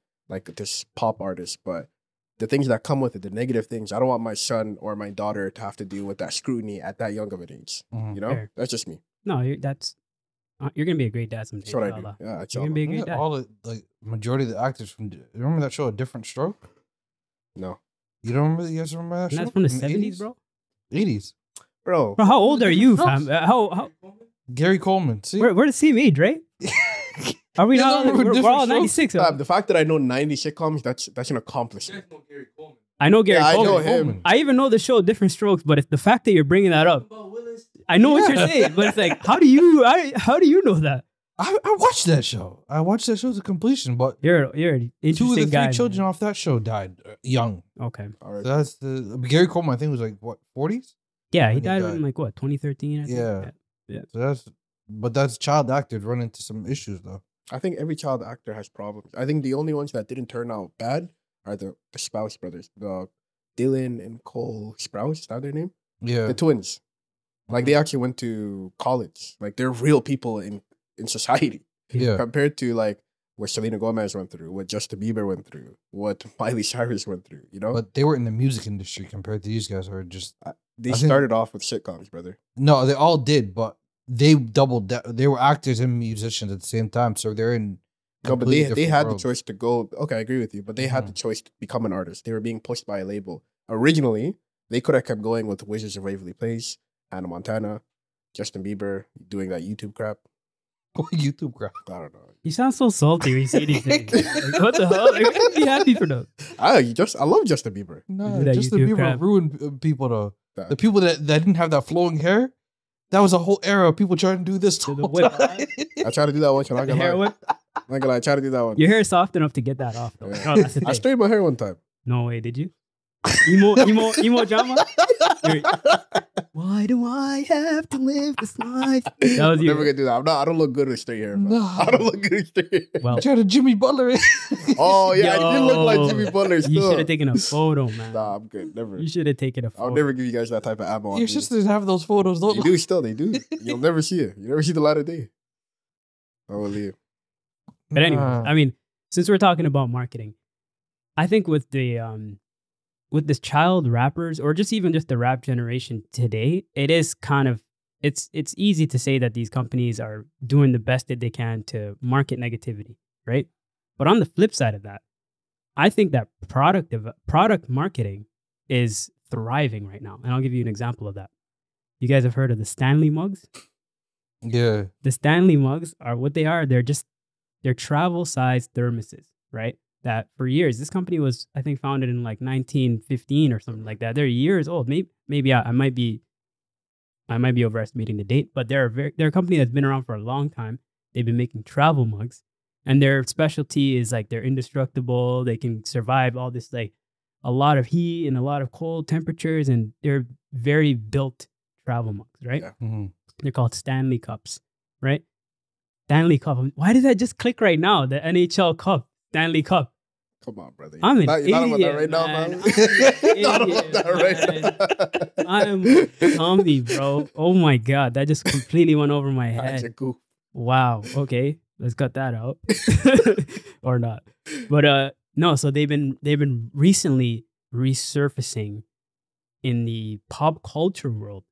this pop artist, but the things that come with it, the negative things, I don't want my son or my daughter to have to deal with that scrutiny at that young of an age. You know, fair. That's just me. No, you're gonna be a great dad someday. That's what I do. Yeah, you're gonna be a great dad. All the majority of the actors from remember that show A Different Stroke? No. You don't remember? You guys remember that show? That's from the 70s, bro? 80s. Bro, how old are you, fam? Gary Coleman. See? We're the same age, right? Are we not? We're all 96. The fact that I know 90 sitcoms, that's an accomplishment. I know Gary Coleman. I know him. I even know the show Different Strokes, but it's the fact that you're bringing that up. I know what you're saying, but it's how do you know that? I watched that show. I watched that show to completion, but you're an interesting guy. Two of the three children off that show died young. Okay. So that's Gary Coleman, I think, was what, 40s? Yeah, he died in 2013, I think. Yeah. So that's child actors run into some issues though. I think every child actor has problems. I think the only ones that didn't turn out bad are the Sprouse brothers. The Dylan and Cole Sprouse, is that their name? Yeah. The twins. They actually went to college. They're real people in society, compared to what Selena Gomez went through, what Justin Bieber went through, what Miley Cyrus went through, you know. But they were in the music industry compared to these guys who are just. They started off with sitcoms, brother. No, they all did, but they doubled. They were actors and musicians at the same time, so they're in No, but they had the choice to go. Okay, I agree with you. But they had the choice to become an artist. They were being pushed by a label. Originally, they could have kept going with Wizards of Waverly Place, Hannah Montana, Justin Bieber doing that YouTube crap. What YouTube crap? I don't know. He sounds so salty when you say these things. Like, what the hell? Like, we should be happy for those. I love Justin Bieber. No, Justin YouTube Bieber crap. Ruined people though. The people that didn't have that flowing hair. That was a whole era of people trying to do this. I tried to do that one. I'm not gonna lie. I tried to do that one. Your hair is soft enough to get that off though. Yeah. Oh, I straightened my hair one time. No way, did you? Emo Jama? Why do I have to live this life? That was you. I'm never gonna do that. I don't look good with straight hair. No. I don't look good with straight hair. Well, I tried to Jimmy Butler it. Oh yeah, I did look like Jimmy Butler still. You should have taken a photo, man. Nah, I'm good. Never. You should have taken a photo. I'll never give you guys that type of ammo. Your sisters have those photos, don't they? They do still, they do. You'll never see it. You never see the light of day. I will leave. But anyway, I mean, since we're talking about marketing, I think with the with child rappers or even just the rap generation today, it is kind of, it's easy to say that these companies are doing the best that they can to market negativity, right? But on the flip side of that, I think that product marketing is thriving right now. And I'll give you an example of that. You guys have heard of the Stanley Mugs? Yeah. The Stanley Mugs are what they are. They're travel sized thermoses, right? That for years, this company was, I think, founded in like 1915 or something like that. They're years old. Maybe I might be overestimating the date, but they're a company that's been around for a long time. They've been making travel mugs, and their specialty is like they're indestructible. They can survive all this, like a lot of heat and a lot of cold temperatures, and they're very built travel mugs, right? Yeah. Mm-hmm. They're called Stanley Cups, right? Stanley Cup. Why did that just click right now? The NHL Cup, Stanley Cup. Come on, brother. I'm an idiot, not about that right now, man. I'm Tommy, bro. Oh my God. That just completely went over my head. Wow. Okay. Let's cut that out. Or not. But no, so they've been recently resurfacing in the pop culture world,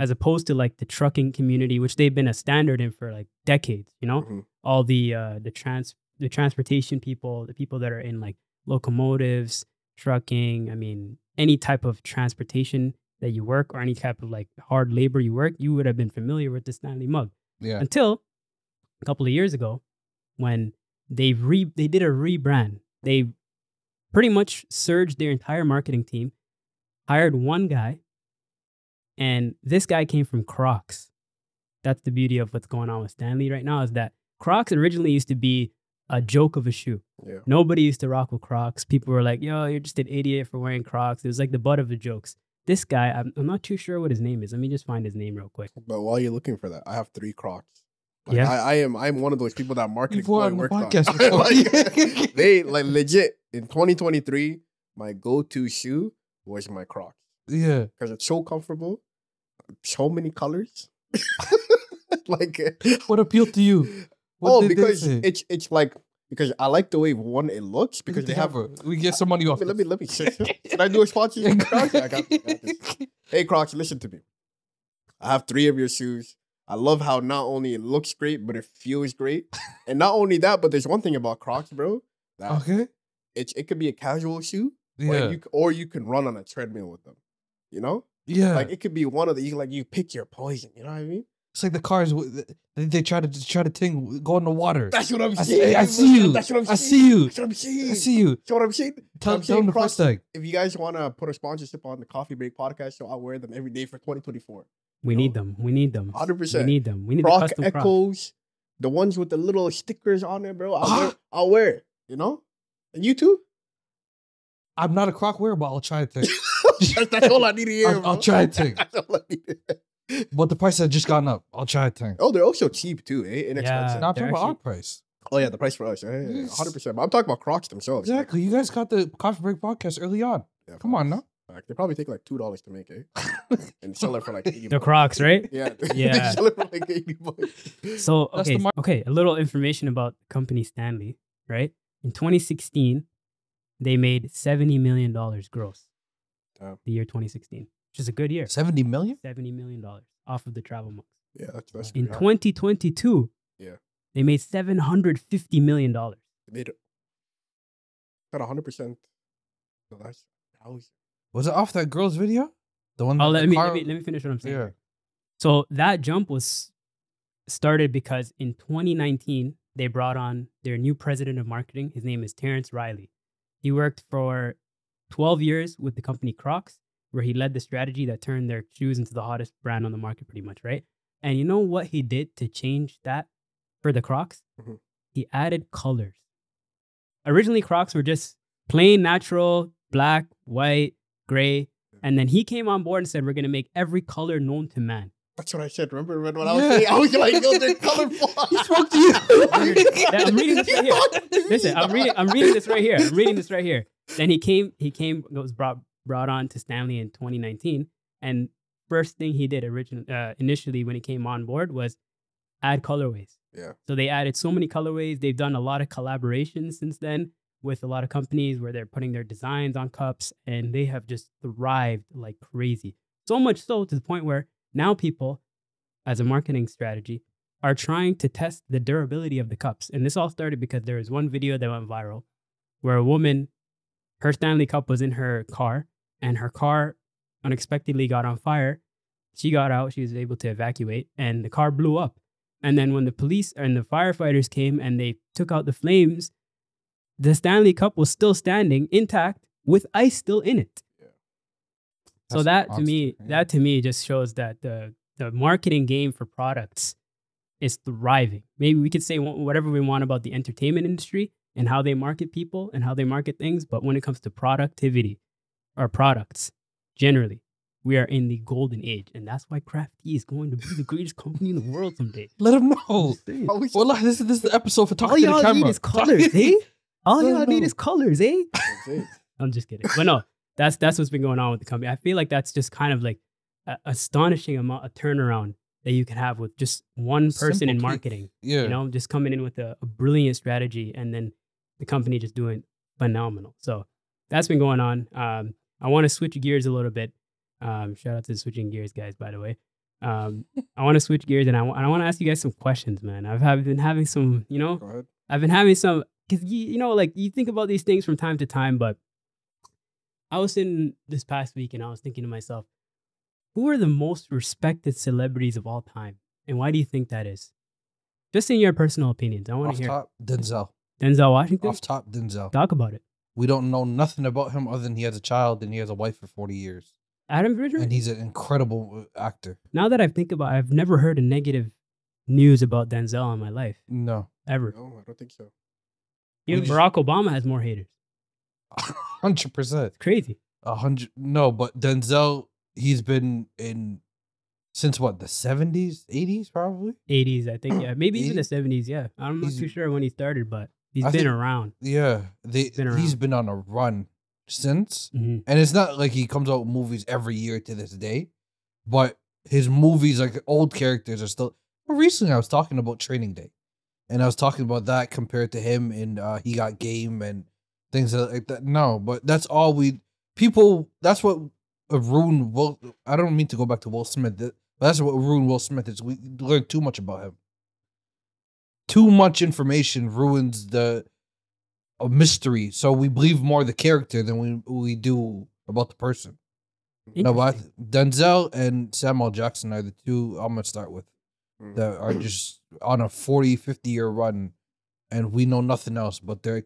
as opposed to like the trucking community, which they've been a standard in for like decades, you know? All the transportation people, the people that are in like locomotives, trucking, I mean, any type of transportation that you work or any type of like hard labor you work, you would have been familiar with the Stanley Mug. Yeah. Until a couple of years ago when they did a rebrand. They pretty much surged their entire marketing team, hired one guy, and this guy came from Crocs. That's the beauty of what's going on with Stanley right now, is that Crocs originally used to be a joke of a shoe. Yeah. Nobody used to rock with Crocs. People were like, yo, you're just an idiot for wearing Crocs. It was like the butt of the jokes. This guy, I'm not too sure what his name is. Let me just find his name real quick. But while you're looking for that, I have 3 Crocs. Like, yeah. I'm one of those people that marketing worked on. Like, they, like, legit, in 2023, my go-to shoe was my Crocs. Yeah. Because it's so comfortable. So many colors. Like, what appealed to you? What because it's like, because I like the way one it looks, because they have a, we get some money off. Let me can I do a sponsor? Crocs? Yeah, I got this. Hey Crocs, listen to me. I have 3 of your shoes. I love how not only it looks great, but it feels great. And not only that, but there's one thing about Crocs, bro. It could be a casual shoe, yeah. or you can run on a treadmill with them. You know? Yeah. Like it could be one of the, you pick your poison. You know what I mean? It's like the cars. They try to go in the water. That's what I'm saying. I see you. That's what I'm saying. I see you. That's what I'm saying. I see you. That's what I'm saying. Tell them the price tag. If you guys want to put a sponsorship on the Coffee Break Podcast, so I'll wear them every day for 2024. We need them. We need them. 100%. We need them. We need the custom Echoes, the ones with the little stickers on there, bro. I'll wear it. You know, and you too. I'm not a Croc wearer, but I'll try it. That's all I need to hear. I'll try it. That's all I need to hear. But the price had just gone up. I'll try it. Oh, they're also cheap too, eh? Inexpensive. Yeah, I'm talking about our price. Oh yeah, the price for us, right? Yeah, 100%. But I'm talking about Crocs themselves. Exactly. Right? You guys got the Coffee Break Podcast early on. Yeah, come on now. They probably take like $2 to make, eh? And sell it for like $80. The Crocs, right? Yeah. Yeah. Sell it for like $80. So okay, a little information about company Stanley, right? In 2016, they made $70 million gross. Damn. The year 2016. Which is a good year. $70 million? $70 million off of the travel mugs. Yeah, that's in 2022. Yeah. They made $750 million. They made about 100%. No, that's $1,000. Was it off that girl's video? The one. Oh, let me finish what I'm saying. Yeah. So that jump was started because in 2019, they brought on their new president of marketing. His name is Terrence Riley. He worked for 12 years with the company Crocs, where he led the strategy that turned their shoes into the hottest brand on the market, pretty much, right? And you know what he did to change that for the Crocs? Mm-hmm. He added colors. Originally, Crocs were just plain, natural, black, white, gray. And then he came on board and said, we're going to make every color known to man. That's what I said. Remember when I was saying, I was like, yo, they're colorful. He spoke to you. I'm reading this right here. Listen, I'm reading this right here. I'm reading this right here. Then he was brought on to Stanley in 2019. And first thing he did initially when he came on board was add colorways. Yeah. So they added so many colorways. They've done a lot of collaborations since then with a lot of companies where they're putting their designs on cups, and they have just thrived like crazy. So much so to the point where now people, as a marketing strategy, are trying to test the durability of the cups. And this all started because there was one video that went viral where a woman, her Stanley cup was in her car, and her car unexpectedly got on fire. She got out, she was able to evacuate, and the car blew up. And then when the police and the firefighters came and they took out the flames, the Stanley Cup was still standing intact with ice still in it. Yeah. So that to me just shows that the marketing game for products is thriving. Maybe we could say whatever we want about the entertainment industry and how they market people and how they market things. But when it comes to productivity or products, generally, we are in the golden age, and that's why Craft Tea is going to be the greatest company in the world someday. Let them know. Well, this is the episode for talking to the camera. All y'all need is colors, eh? All y'all need is colors, eh? I'm just kidding. But no, that's what's been going on with the company. I feel like that's just kind of like an astonishing amount of turnaround that you can have with just one person in marketing. Yeah. You know, just coming in with a brilliant strategy, and then the company just doing phenomenal. So that's been going on. I want to switch gears a little bit. Shout out to the switching gears guys, by the way. I want to switch gears, and I want to ask you guys some questions, man. I've been having some, you know, I've been having some, because you know, like, you think about these things from time to time. But I was sitting this past week and I was thinking to myself, who are the most respected celebrities of all time, and why do you think that is? Just in your personal opinions, I want to hear. Off top, Denzel Washington. Off top, Denzel. Talk about it. We don't know nothing about him other than he has a child and he has a wife for 40 years. Adam Bridger? And he's an incredible actor. Now that I think about it, I've never heard a negative news about Denzel in my life. No. Ever. No, I don't think so. Even Barack Obama has more haters. 100%. It's crazy. 100. No, but Denzel, he's been in, since what, the 70s, 80s probably? 80s, I think, yeah. Maybe even the 70s, yeah. I'm not too sure when he started, but he's been around. Yeah. He's been on a run since. Mm-hmm. And it's not like he comes out with movies every year to this day, but his movies, like old characters, are still. Well, recently I was talking about Training Day, and I was talking about that compared to him in He Got Game and things like that. No, but that's all we people. That's what ruined Will. I don't mean to go back to Will Smith, but that's what ruined Will Smith. Is we learned too much about him. Too much information ruins the. A mystery, so we believe more the character than we do about the person. No, but Denzel and Samuel Jackson are the two I'm gonna start with that are just on a 40-50 year run, and we know nothing else, but they're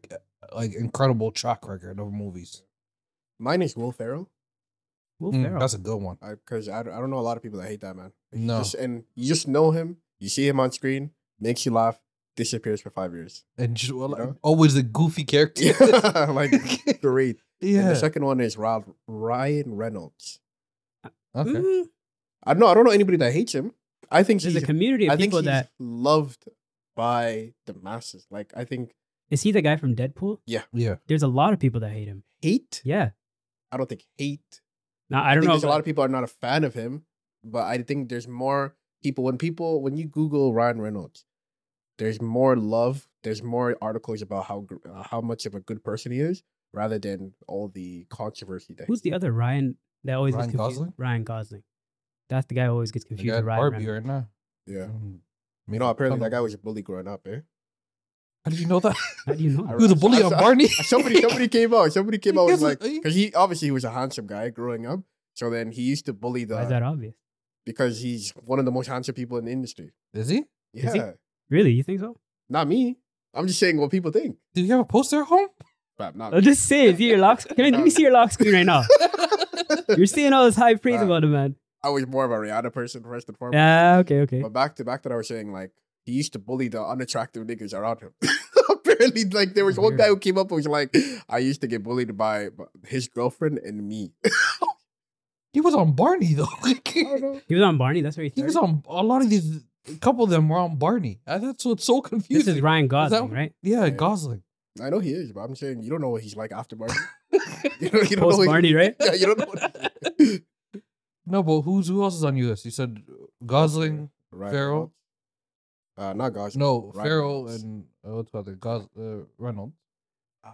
like incredible track record of movies. Mine is Will Ferrell. Will Ferrell, that's a good one, because I don't know a lot of people that hate that man. No, and you just know him, you see him on screen, makes you laugh. Disappears for 5 years. And just, well, you know? Always a goofy character. Yeah, like, great. Yeah. And the second one is Ryan Reynolds. Okay. Mm. I don't know anybody that hates him. I think there's a community of people that loved by the masses. Like, I think. Is he the guy from Deadpool? Yeah. Yeah. There's a lot of people that hate him. Hate? Yeah. I don't think hate. No, I don't know. There's a lot of people are not a fan of him, but I think there's more people. When you Google Ryan Reynolds, there's more love. There's more articles about how much of a good person he is, rather than all the controversy that. Who's the other Ryan that always Ryan gets confused? Gosling? Ryan Gosling. That's the guy who always gets confused with Ryan Reynolds. Yeah. You know, apparently that guy was a bully growing up, eh? How did you know that? How do you know? You were the bully on Barney? Somebody came out. Somebody came out was like, because he obviously he was a handsome guy growing up. So then he used to bully the. Why is that obvious? Because he's one of the most handsome people in the industry. Is he? Yeah. Is he? Really? You think so? Not me. I'm just saying what people think. Do you have a poster at home? But not. I'll just say it. Let me see your lock screen right now. You're saying all this high praise about him, man. I was more of a Rihanna person first and foremost. Yeah, okay. But back to that, I was saying, like, he used to bully the unattractive niggas around him. Apparently, like, there was one guy who came up and was like, I used to get bullied by his girlfriend and me. He was on Barney, though. He was on Barney? That's what he was on. A lot of these, a couple of them were on Barney. That's what's so confusing. This is Ryan Gosling, right? Yeah, Gosling. I know he is, but I'm saying you don't know what he's like after Barney. you don't Post know Barney, right? Yeah, you don't know what he's like. No, but who else is on US? You said Gosling, Farrell. Not Gosling. No, Farrell and what's the other? Reynolds.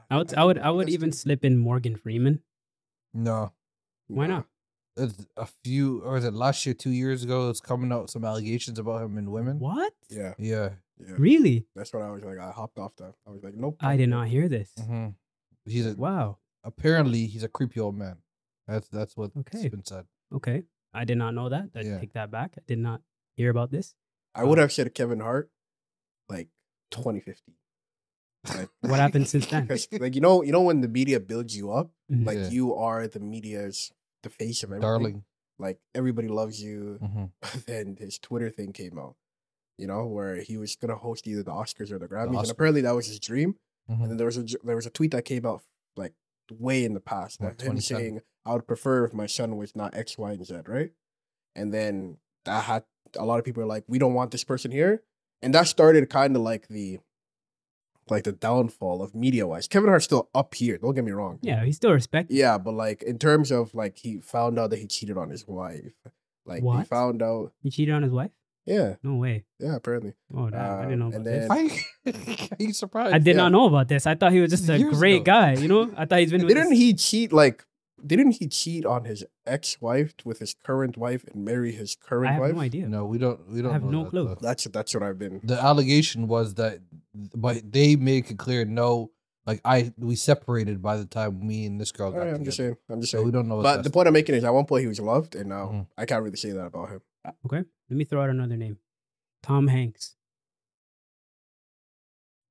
I would even slip in Morgan Freeman. No. Why not? It's a few, or is it last year, 2 years ago, it's coming out some allegations about him and women. What? Yeah. Really? That's what I was like. I hopped off that. I was like, nope. I did not hear this. Mm-hmm. Apparently, he's a creepy old man. That's what's been said. Okay, I did not know that. I take that back. I did not hear about this. I would have said Kevin Hart, like 2015. Like, what happened since then? Like you know when the media builds you up, like you are the media's the face of everything. Darling, like everybody loves you. Then his Twitter thing came out, you know, where he was gonna host either the Oscars or the Grammys, and apparently that was his dream. And then there was a tweet that came out like way in the past that him saying, I would prefer if my son was not X, Y, and Z, right? And then that had a lot of people are like, we don't want this person here. And that started kind of like the downfall of media-wise. Kevin Hart's still up here, don't get me wrong. Yeah, he's still respected. Yeah, but like in terms of like he found out that he cheated on his wife. Like what? He found out he cheated on his wife? Yeah. No way. Yeah, apparently. Oh, no, I didn't know about this. Are you surprised? I did not know about this. I thought he was just a great guy, you know? I thought he's been with Didn't he cheat on his ex-wife with his current wife and marry his current wife? I have no idea. No, we don't I have no clue. Though. That's what I've been. The allegation was that, but they make it clear, no, like we separated by the time me and this girl got together. I'm just saying. So we don't know. But the point I'm making is, at one point he was loved, and now I can't really say that about him. Okay, let me throw out another name, Tom Hanks.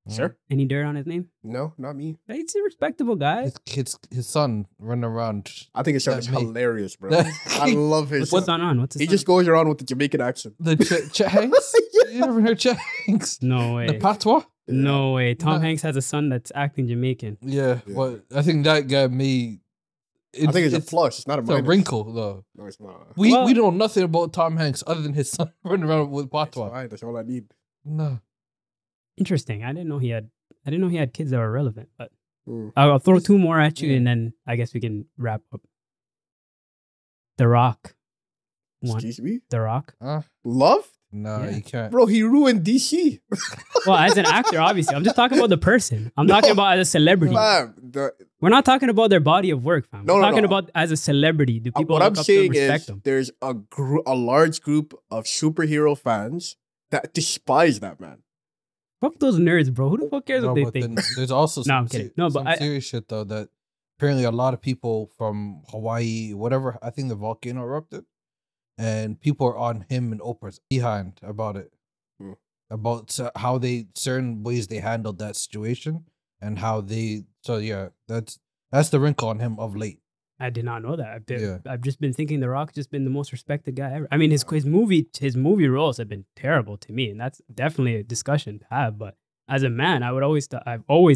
Sure. Any dirt on his name? No, not me. He's a respectable guy. His son running around. I think his son is hilarious, bro. I love his son. What's going on? He just goes around with the Jamaican accent. The Chet Hanks? You ever heard Chet Hanks? No way. The patois? No way. Tom Hanks has a son that's acting Jamaican. Yeah. Well, I think that guy I think it's a plus. It's not a minus. It's a wrinkle, though. No, it's not. We don't know nothing about Tom Hanks other than his son running around with patois. That's all I need. No. Interesting. I didn't know he had kids that were relevant, but I'll throw two more at you and then I guess we can wrap up. The Rock. Excuse me? The Rock. Love? No, you can't. Bro, he ruined DC. Well, as an actor, obviously. I'm just talking about the person. I'm talking about as a celebrity. Man, we're not talking about their body of work, fam. No, We're talking about as a celebrity. Do people look up to and respect them? There's a large group of superhero fans that despise that man. Fuck those nerds, bro. Who the fuck cares what they think? There's also some serious shit, though, that apparently a lot of people from Hawaii, whatever, I think the volcano erupted, and people are on him and Oprah's behind about it, about how certain ways they handled that situation and how they, that's the wrinkle on him of late. I did not know that. I've just been thinking The Rock's just been the most respected guy ever. I mean, his movie roles have been terrible to me, and that's definitely a discussion to have. But as a man, I've always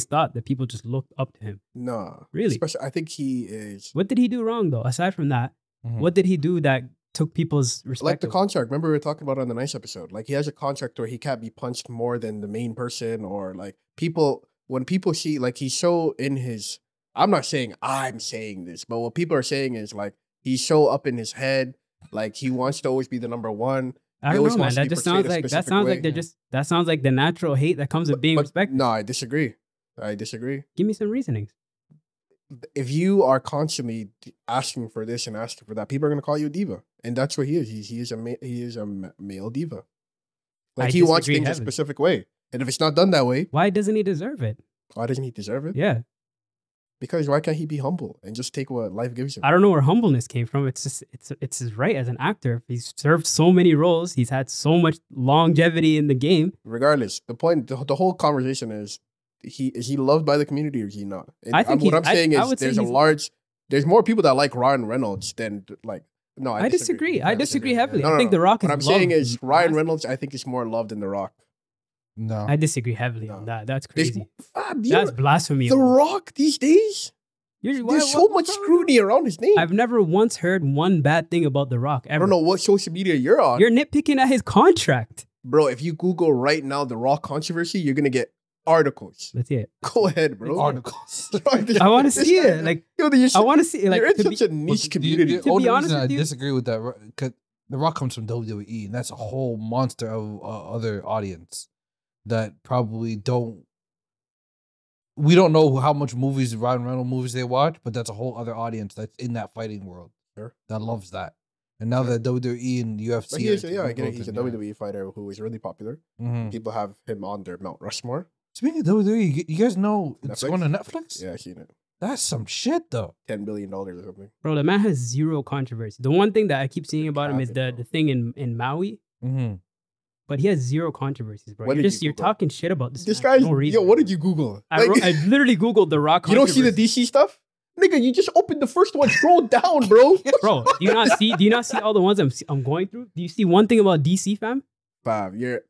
thought that people just looked up to him. No, really. I think he is. What did he do wrong though? Aside from that, what did he do that took people's respect? Like the contract. Remember we were talking about it on the nice episode. Like he has a contract where he can't be punched more than the main person, or like people when people see like he's so in his. I'm not saying I'm saying this, but what people are saying is like he's so up in his head, like he wants to always be the number one. I don't know, man. That sounds like the natural hate that comes with being respected. No, I disagree. I disagree. Give me some reasonings. If you are constantly asking for this and asking for that, people are gonna call you a diva, and that's what he is. He is a male diva. Like, he wants things a specific way. And if it's not done that way... Why doesn't he deserve it? Why doesn't he deserve it? Yeah. Because why can't he be humble and just take what life gives him? I don't know where humbleness came from. It's just, it's his right as an actor. He's served so many roles. He's had so much longevity in the game. Regardless, the point, the whole conversation is, is he loved by the community or is he not? And I think there's more people that like Ryan Reynolds than like... No, I disagree. I disagree heavily. No, no, I think The Rock is... What I'm saying is Ryan Reynolds, I think, is more loved than The Rock. No. I disagree heavily on that. That's crazy. That's blasphemy. The Rock these days? There's so much scrutiny around his name. I've never once heard one bad thing about The Rock, ever. I don't know what social media you're on. You're nitpicking at his contract. Bro, if you Google right now The Rock controversy, you're going to get articles. That's it. Go ahead, bro. Articles. I want to see it. Like, yo, I want to see it. Like, you're in such a niche community. To be honest with you, I disagree with that. The Rock comes from WWE, and that's a whole monster of other audience that probably don't... We don't know how much movies, Ryan Reynolds movies they watch, but that's a whole other audience that's in that fighting world that loves that. And now that WWE and UFC... But he's a WWE fighter who is really popular. Mm-hmm. People have him on their Mount Rushmore. Speaking of WWE, you guys know it's going to Netflix? Yeah, I've seen it. That's some shit, though. $10 billion or something. Bro, the man has zero controversy. The one thing that I keep seeing about him is the thing in Maui. Mm-hmm. But he has zero controversies, bro. You're talking shit about this guy. No reason. Yo, what did you Google? I literally Googled The Rock. You don't see the DC stuff? Nigga, you just opened the first one. Scroll down, bro. Bro, do you not see all the ones I'm going through? Do you see one thing about DC, fam? Fam, you're...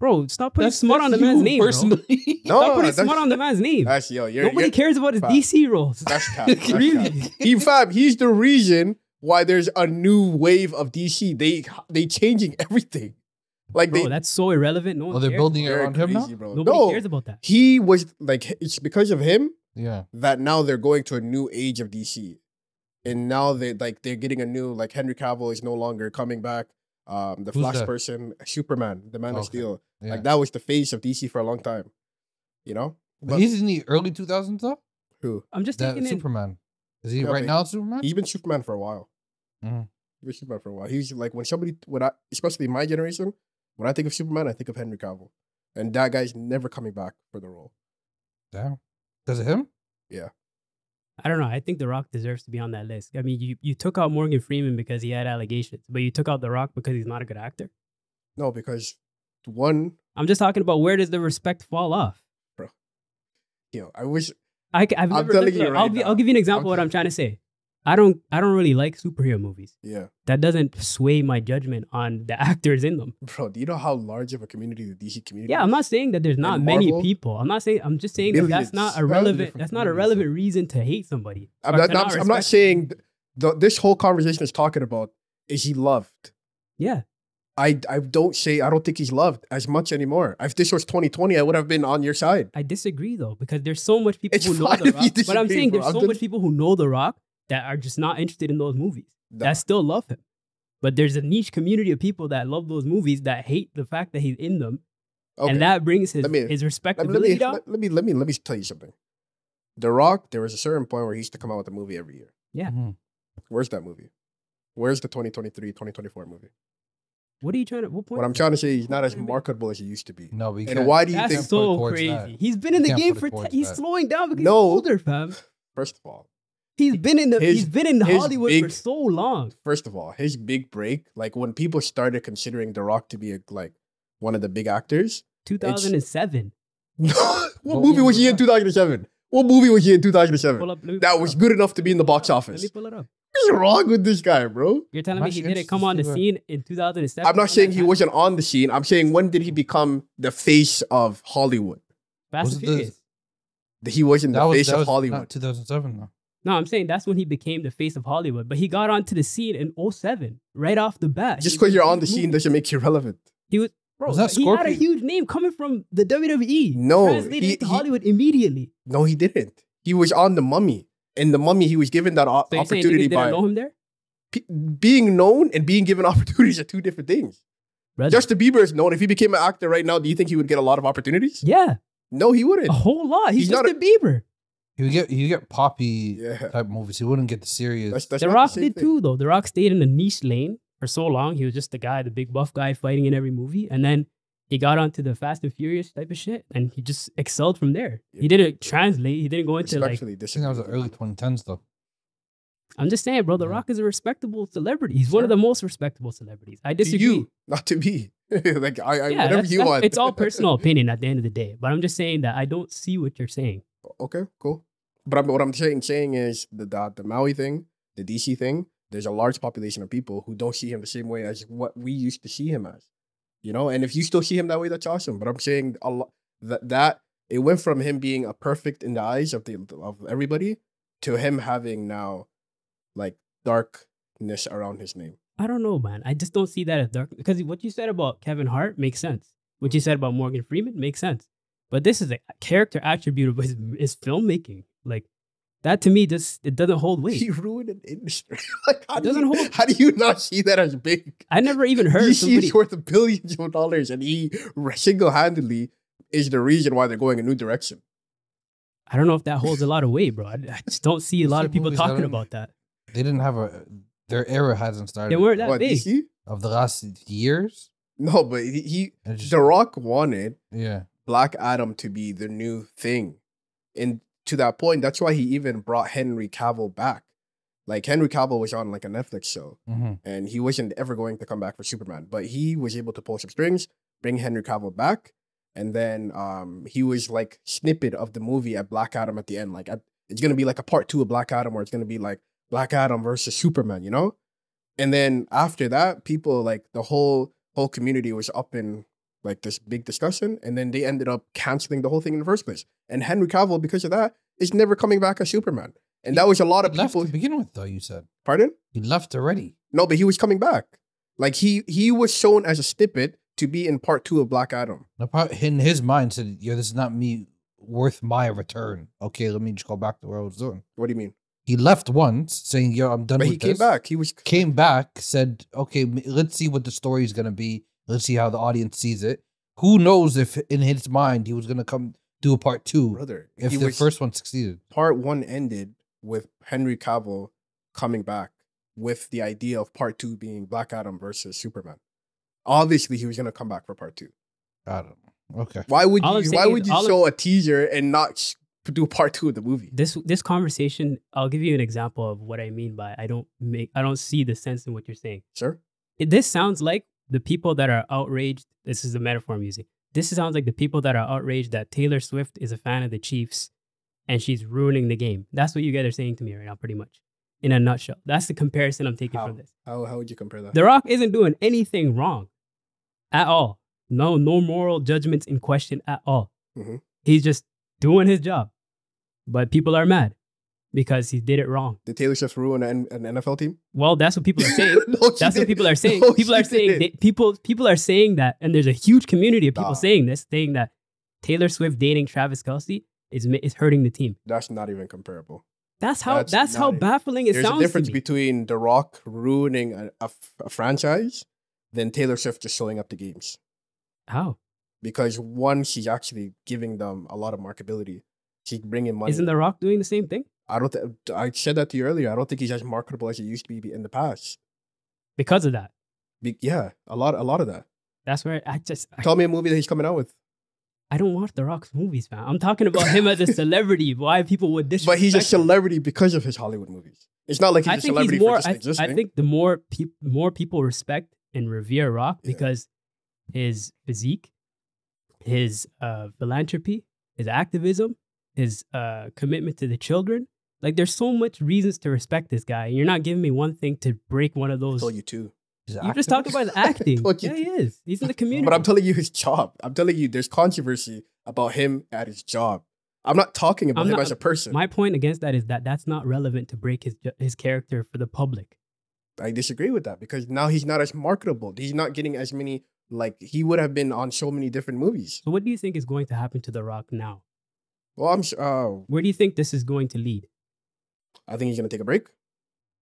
Bro, stop putting smut on the man's name, personally. No, stop putting smut on the man's name. Nobody cares about his DC roles. That's cap. Really? He's the reason why there's a new wave of DC. They changing everything. Like, bro, that's so irrelevant. No one cares. They're building it around him now? Bro. Nobody cares about that. He was like, it's because of him that now they're going to a new age of DC. And now they're getting a new, like, Henry Cavill is no longer coming back. The Flash person, Superman, the Man of Steel. Yeah. Like, that was the face of DC for a long time, you know? But he's in the early 2000s, though? Who? I'm just thinking Superman. Is he right now Superman? He's been Superman for a while. Mm. He's been Superman for a while. He's like, especially my generation, when I think of Superman, I think of Henry Cavill. And that guy's never coming back for the role. Damn. Does it him? Yeah. I don't know. I think The Rock deserves to be on that list. I mean, you took out Morgan Freeman because he had allegations, but you took out The Rock because he's not a good actor? No, because one... I'm just talking about where does the respect fall off? Bro. Yo, I wish... I'm telling you right now. I'll give you an example of what I'm trying to say. I don't really like superhero movies. Yeah. That doesn't sway my judgment on the actors in them. Bro, do you know how large of a community the DC community is? I'm not saying that there's not many people. I'm just saying that that's not a relevant reason to hate somebody. I'm not saying this whole conversation is talking about is he loved? Yeah. I don't think he's loved as much anymore. If this was 2020, I would have been on your side. I disagree though, because there's so much people who know The Rock. But I'm saying there's so much people who know The Rock that are just not interested in those movies, that still love him. But there's a niche community of people that love those movies that hate the fact that he's in them. Okay. And that brings his respectability down. Let me tell you something. The Rock, there was a certain point where he used to come out with a movie every year. Yeah. Mm-hmm. Where's that movie? Where's the 2023, 2024 movie? What are you trying to... What I'm trying to say, he's not as marketable as he used to be. No, but why do you think... That's so crazy. He's been in the game for... He's slowing down because he's older, fam. First of all, He's been in Hollywood for so long. First of all, his big break, like when people started considering The Rock to be like one of the big actors, 2007. What movie was he in 2007? What movie was he in 2007? That was good enough to be in the box office. Let me pull it up. What's wrong with this guy, bro? You're telling me he didn't come on the scene in 2007? I'm not saying he wasn't on the scene. I'm saying when did he become the face of Hollywood? Fast and Furious. He wasn't the face of Hollywood. 2007 though. No, I'm saying that's when he became the face of Hollywood. But he got onto the scene in 2007, right off the bat. Just because you're on the scene doesn't make you relevant. He had a huge name coming from the WWE. No. Translated to Hollywood immediately. No, he didn't. He was on The Mummy. And The Mummy, he was given that opportunity by... Didn't know him there? Being known and being given opportunities are two different things. Brother. Justin Bieber is known. If he became an actor right now, do you think he would get a lot of opportunities? Yeah. No, he wouldn't. A whole lot. He's Justin Bieber. You get poppy type movies. He wouldn't get the serious. The Rock did too, though. The Rock stayed in the niche lane. for so long, he was just the guy, the big buff guy fighting in every movie. And then he got onto the Fast and Furious type of shit, and he just excelled from there. Yeah. He didn't translate. He didn't go into like... This thing was the early 2010s, though. I'm just saying, bro, The Rock is a respectable celebrity. He's one of the most respectable celebrities. I disagree. To you, not to me. Like, yeah, whatever you want. It's all personal opinion at the end of the day. But I'm just saying that I don't see what you're saying. Okay, cool. But what I'm saying is the Maui thing, the DC thing, there's a large population of people who don't see him the same way as what we used to see him as. You know? And if you still see him that way, that's awesome. But I'm saying a lot, that it went from him being a perfect in the eyes of everybody to him having now like darkness around his name. I don't know, man. I just don't see that as dark. Because what you said about Kevin Hart makes sense. What you said about Morgan Freeman makes sense. But this is a character attribute of his filmmaking. Like, that to me, just, it doesn't hold weight. He ruined an industry. Like, how do you not see that as big? I never even heard somebody. He's worth billions of dollars, and he single-handedly is the reason why they're going a new direction. I don't know if that holds a lot of weight, bro. I just don't see a lot of people talking about that. They didn't have a... Their era hasn't started. They weren't that big. DC? Of the last years? No, but The Rock wanted Black Adam to be the new thing. And to that point, that's why he even brought Henry Cavill back. Like, Henry Cavill was on like a Netflix show. Mm-hmm. And he wasn't ever going to come back for Superman. But he was able to pull some strings, bring Henry Cavill back. And then he was like snippet of the movie at Black Adam at the end. Like, it's going to be like a part two of Black Adam, or it's going to be like Black Adam versus Superman, you know? And then after that, people, like, the whole community was up in, like, this big discussion, and then they ended up canceling the whole thing in the first place. And Henry Cavill, because of that, is never coming back as Superman. And that was a lot of people... He left to begin with, though, you said. Pardon? He left already. No, but he was coming back. Like, he was shown as a snippet to be in part two of Black Adam. In his mind, said, yo, this is not me worth my return. Okay, let me just go back to where I was doing. What do you mean? He left once, saying, yo, I'm done with this. But he came back. He was... Came back, said, okay, let's see what the story is going to be. Let's see how the audience sees it. Who knows if, in his mind, he was going to come do a part two. Brother, if the first one succeeded. Part one ended with Henry Cavill coming back with the idea of part two being Black Adam versus Superman. Obviously, he was going to come back for part two. I don't know. Okay. Why would you show a teaser and not... do part two of the movie? This conversation, I'll give you an example of what I mean by I don't see the sense in what you're saying. Sure. This sounds like the people that are outraged. This is a metaphor I'm using. This sounds like the people that are outraged that Taylor Swift is a fan of the Chiefs and she's ruining the game. That's what you guys are saying to me right now, pretty much. In a nutshell. That's the comparison I'm taking from this. How would you compare that? The Rock isn't doing anything wrong at all. No moral judgments in question at all. Mm-hmm. He's just doing his job. But people are mad because he did it wrong. Did Taylor Swift ruin an NFL team? Well, that's what people are saying. People are saying that, and there's a huge community of people saying this, saying that Taylor Swift dating Travis Kelce is hurting the team. That's not even comparable. That's how baffling it sounds. There's a difference between The Rock ruining a franchise than Taylor Swift just showing up to games. How? Because one, she's actually giving them a lot of marketability. She's bringing money. Isn't The Rock doing the same thing? I said that to you earlier. I don't think he's as marketable as he used to be in the past. Because of that? Yeah, a lot of that. That's where I just... Tell me a movie that he's coming out with. I don't watch The Rock's movies, man. I'm talking about him as a celebrity. Why people would disrespect him. But he's a celebrity because of his Hollywood movies. It's not like he's a celebrity for just existing. I think the more people respect and revere Rock because his physique, his philanthropy, his activism, his commitment to the children. Like, there's so much reasons to respect this guy. You're not giving me one thing to break one of those. I told you too. You just talked about his acting. Yeah, he is. He's in the community. But I'm telling you his job. I'm telling you there's controversy about him at his job. I'm not talking about him as a person. My point against that is that that's not relevant to break his character for the public. I disagree with that because now he's not as marketable. He's not getting as many... Like, he would have been on so many different movies. So what do you think is going to happen to The Rock now? Well, I'm sure... where do you think this is going to lead? I think he's going to take a break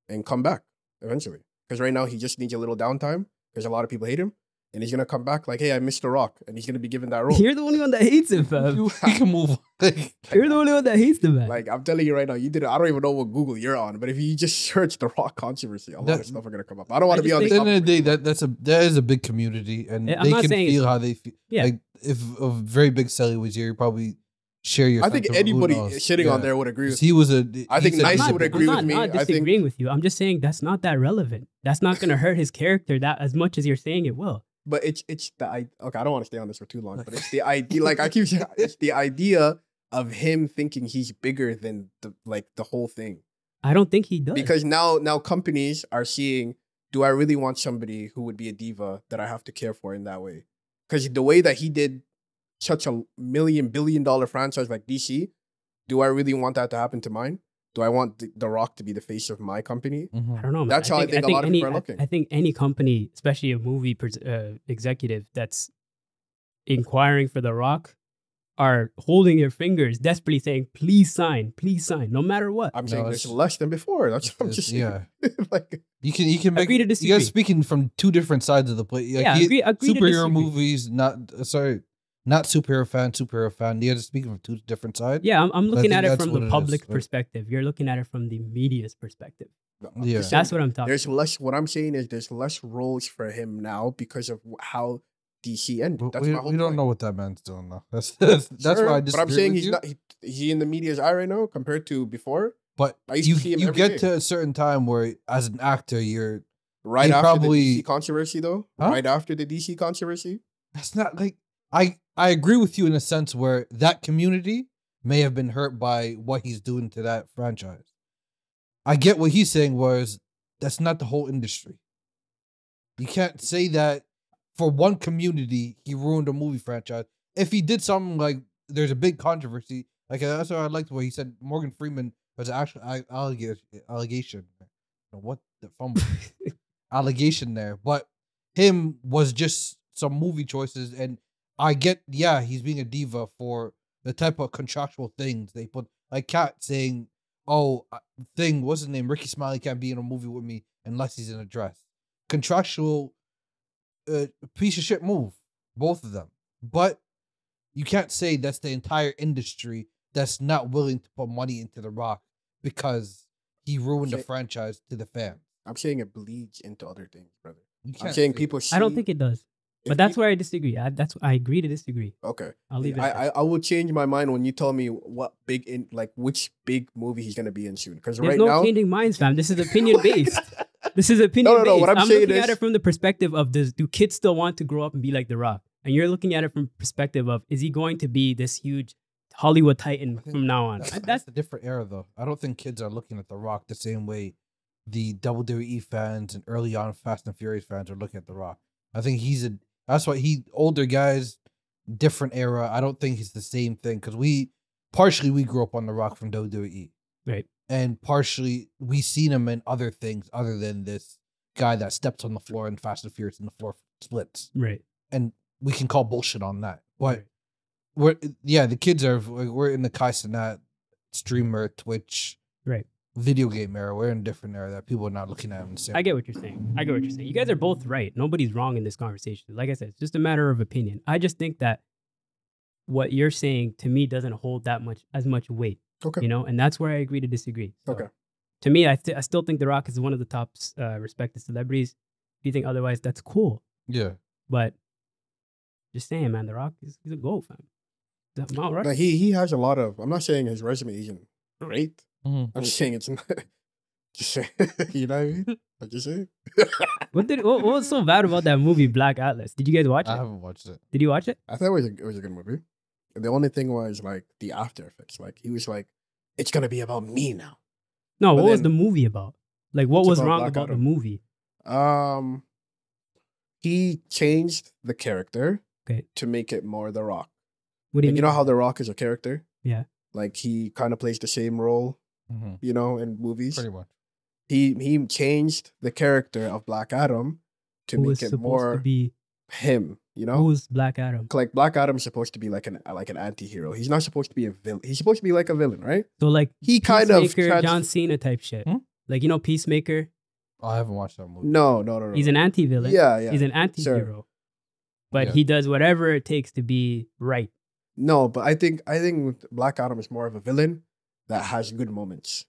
and come back eventually. Because right now, he just needs a little downtime because a lot of people hate him. And he's going to come back like, hey, I missed The Rock. And he's going to be given that role. You're the only one that hates him, fam. You can move on. You're the only one that hates the man. Like, I'm telling you right now, you did it. I don't even know what Google you're on, but if you just search The Rock controversy, a lot of stuff are going to come up. I don't want to be on this. At the end of the day, that is a big community, and they can feel how they feel. Yeah. Like, if a very big celly was here, you'd probably share your. I think anybody shitting on there would agree with you. He was a. I think Nice would agree with me. I'm not disagreeing with you. I'm just saying that's not that relevant. That's not going to hurt his character that as much as you're saying it will. But it's the idea. Okay, I don't want to stay on this for too long, but it's the idea. Like I keep saying, it's the idea of him thinking he's bigger than the whole thing. I don't think he does. Because now companies are seeing, do I really want somebody who would be a diva that I have to care for in that way? Because the way that he did such a $1 billion franchise like DC, do I really want that to happen to mine? Do I want The Rock to be the face of my company? Mm-hmm. I don't know. Man. That's how I think a lot of people are looking. I think any company, especially a movie executive that's inquiring for The Rock, are holding their fingers, desperately saying, please sign, please sign, no matter what. I'm saying it's less than before. That's what I'm just saying. Yeah. Like, you can make, you guys speaking from two different sides of the plate. Like, yeah, agree superhero movies, not superhero fan, you're just speaking from two different sides. Yeah, I'm looking at it from the public perspective. You're looking at it from the media's perspective. Yeah. That's what I'm talking about. What I'm saying is there's less roles for him now because of how DC ended. That's my whole point. Don't know what that man's doing now. That's why I disagree. But I'm saying he's not he in the media's eye right now compared to before. But you get to a certain time where as an actor you're right after the DC controversy though. Right after the DC controversy. That's not like I agree with you in a sense where that community may have been hurt by what he's doing to that franchise. I get what he's saying, whereas that's not the whole industry. You can't say that for one community, he ruined a movie franchise. If he did something like there's a big controversy, like that's what I liked where he said Morgan Freeman was an actual allegation. What the fumble? Allegation there. But him was just some movie choices and I get, yeah, he's being a diva for the type of contractual things they put. Like Kat saying, oh, what's his name? Ricky Smiley can't be in a movie with me unless he's in a dress. Contractual piece of shit move, both of them. But you can't say that's the entire industry that's not willing to put money into The Rock because he ruined the franchise to the fans. I'm saying it bleeds into other things, brother. I'm saying people see... I don't think it does. But that's where I disagree. I agree to disagree. Okay, I'll leave it. I will change my mind when you tell me what which big movie he's gonna be in soon. Because right now, there's no changing minds, fam. This is opinion based. This is opinion based. No. What I'm saying is, I'm looking at it from the perspective of do kids still want to grow up and be like The Rock? And you're looking at it from the perspective of is he going to be this huge Hollywood titan from now on? That's a different era, though. I don't think kids are looking at The Rock the same way the WWE fans and early on Fast and Furious fans are looking at The Rock. I think he's a. That's why older guys, different era. I don't think it's the same thing because we grew up on The Rock from WWE. Right. And partially we seen him in other things other than this guy that steps on the floor in Fast and Furious and the floor splits. Right. And we can call bullshit on that. But the kids are, we're in the Kai Cenat streamer, Twitch. Right. Video game era. We're in a different era that people are not looking at. I get what you're saying. I get what you're saying. You guys are both right. Nobody's wrong in this conversation. Like I said, it's just a matter of opinion. I just think that what you're saying to me doesn't hold as much weight. Okay. You know, and that's where I agree to disagree. So, okay. To me, I still think The Rock is one of the top respected celebrities. If you think otherwise, that's cool. Yeah. But just saying, man, The Rock is a GOAT, fam. That's Mount Rushmore. He has a lot of. I'm not saying his resume isn't great. I'm just saying it's not. Just saying, you know what I mean? I'm just saying. What was so bad about that movie Black Atlas? Did you guys watch it? I haven't watched it. Did you watch it? I thought it was a good movie. The only thing was like the after effects. Like he was like, it's gonna be about me now. No, but what was the movie about? Like what was wrong about the movie? He changed the character to make it more The Rock. What do you mean? You know how The Rock is a character? Yeah. Like he kind of plays the same role, you know, in movies. Pretty much. He changed the character of Black Adam to make it more to be him. You know, who's Black Adam? Like Black Adam's supposed to be like an anti-hero. He's not supposed to be a villain. He's supposed to be like a villain, right? So like he kind of John Cena type shit. Hmm? Like you know, Peacemaker. Oh, I haven't watched that movie. No. He's an anti-villain. Yeah, yeah. He's an anti-hero, but he does whatever it takes to be right. No, but I think Black Adam is more of a villain that has good moments,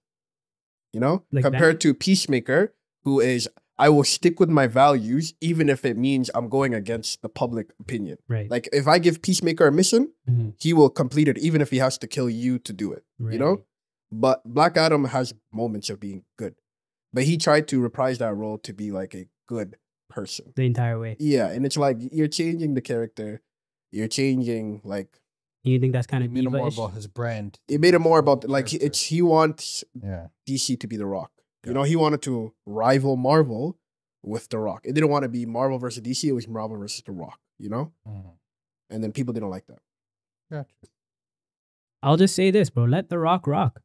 you know, like compared to Peacemaker, who is, I will stick with my values, even if it means I'm going against the public opinion. Right. Like if I give Peacemaker a mission, mm-hmm. he will complete it, even if he has to kill you to do it, right. You know, but Black Adam has moments of being good, but he tried to reprise that role to be like a good person the entire way. Yeah. And it's like, you're changing the character. You're changing like. You think that's kind of made more about his brand? It made it more about like he wants DC to be The Rock. You know, he wanted to rival Marvel with The Rock. It didn't want to be Marvel versus DC. It was Marvel versus The Rock. You know, and then people didn't like that. Gotcha. I'll just say this, bro. Let The Rock rock.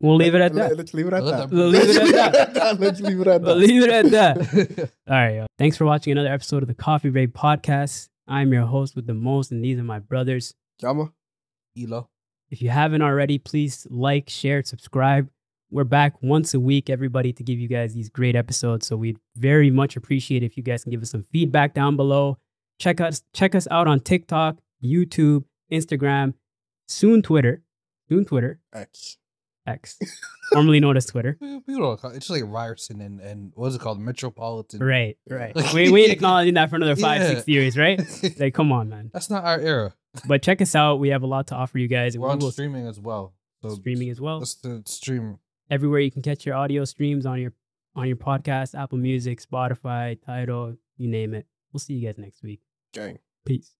We'll leave it at that. Let's leave it at that. We'll leave it at that. Let's leave it at that. We'll leave it at that. All right, yo. Thanks for watching another episode of the Coffee Break Podcast. I'm your host with the most, and these are my brothers. Jama. Elo. If you haven't already, please like, share, subscribe. We're back once a week, everybody, to give you guys these great episodes. So we'd very much appreciate if you guys can give us some feedback down below. Check us out on TikTok, YouTube, Instagram, soon Twitter. Soon Twitter. X. Formerly known as Twitter. It's like Ryerson and what's it called? Metropolitan. Right. Like, we ain't acknowledging that for another 5-6 years, right? Like, come on, man. That's not our era. But check us out. We have a lot to offer you guys. We're on streaming as well. So streaming as well. Let's stream. Everywhere you can catch your audio streams on your podcast, Apple Music, Spotify, Tidal, you name it. We'll see you guys next week. Gang. Peace.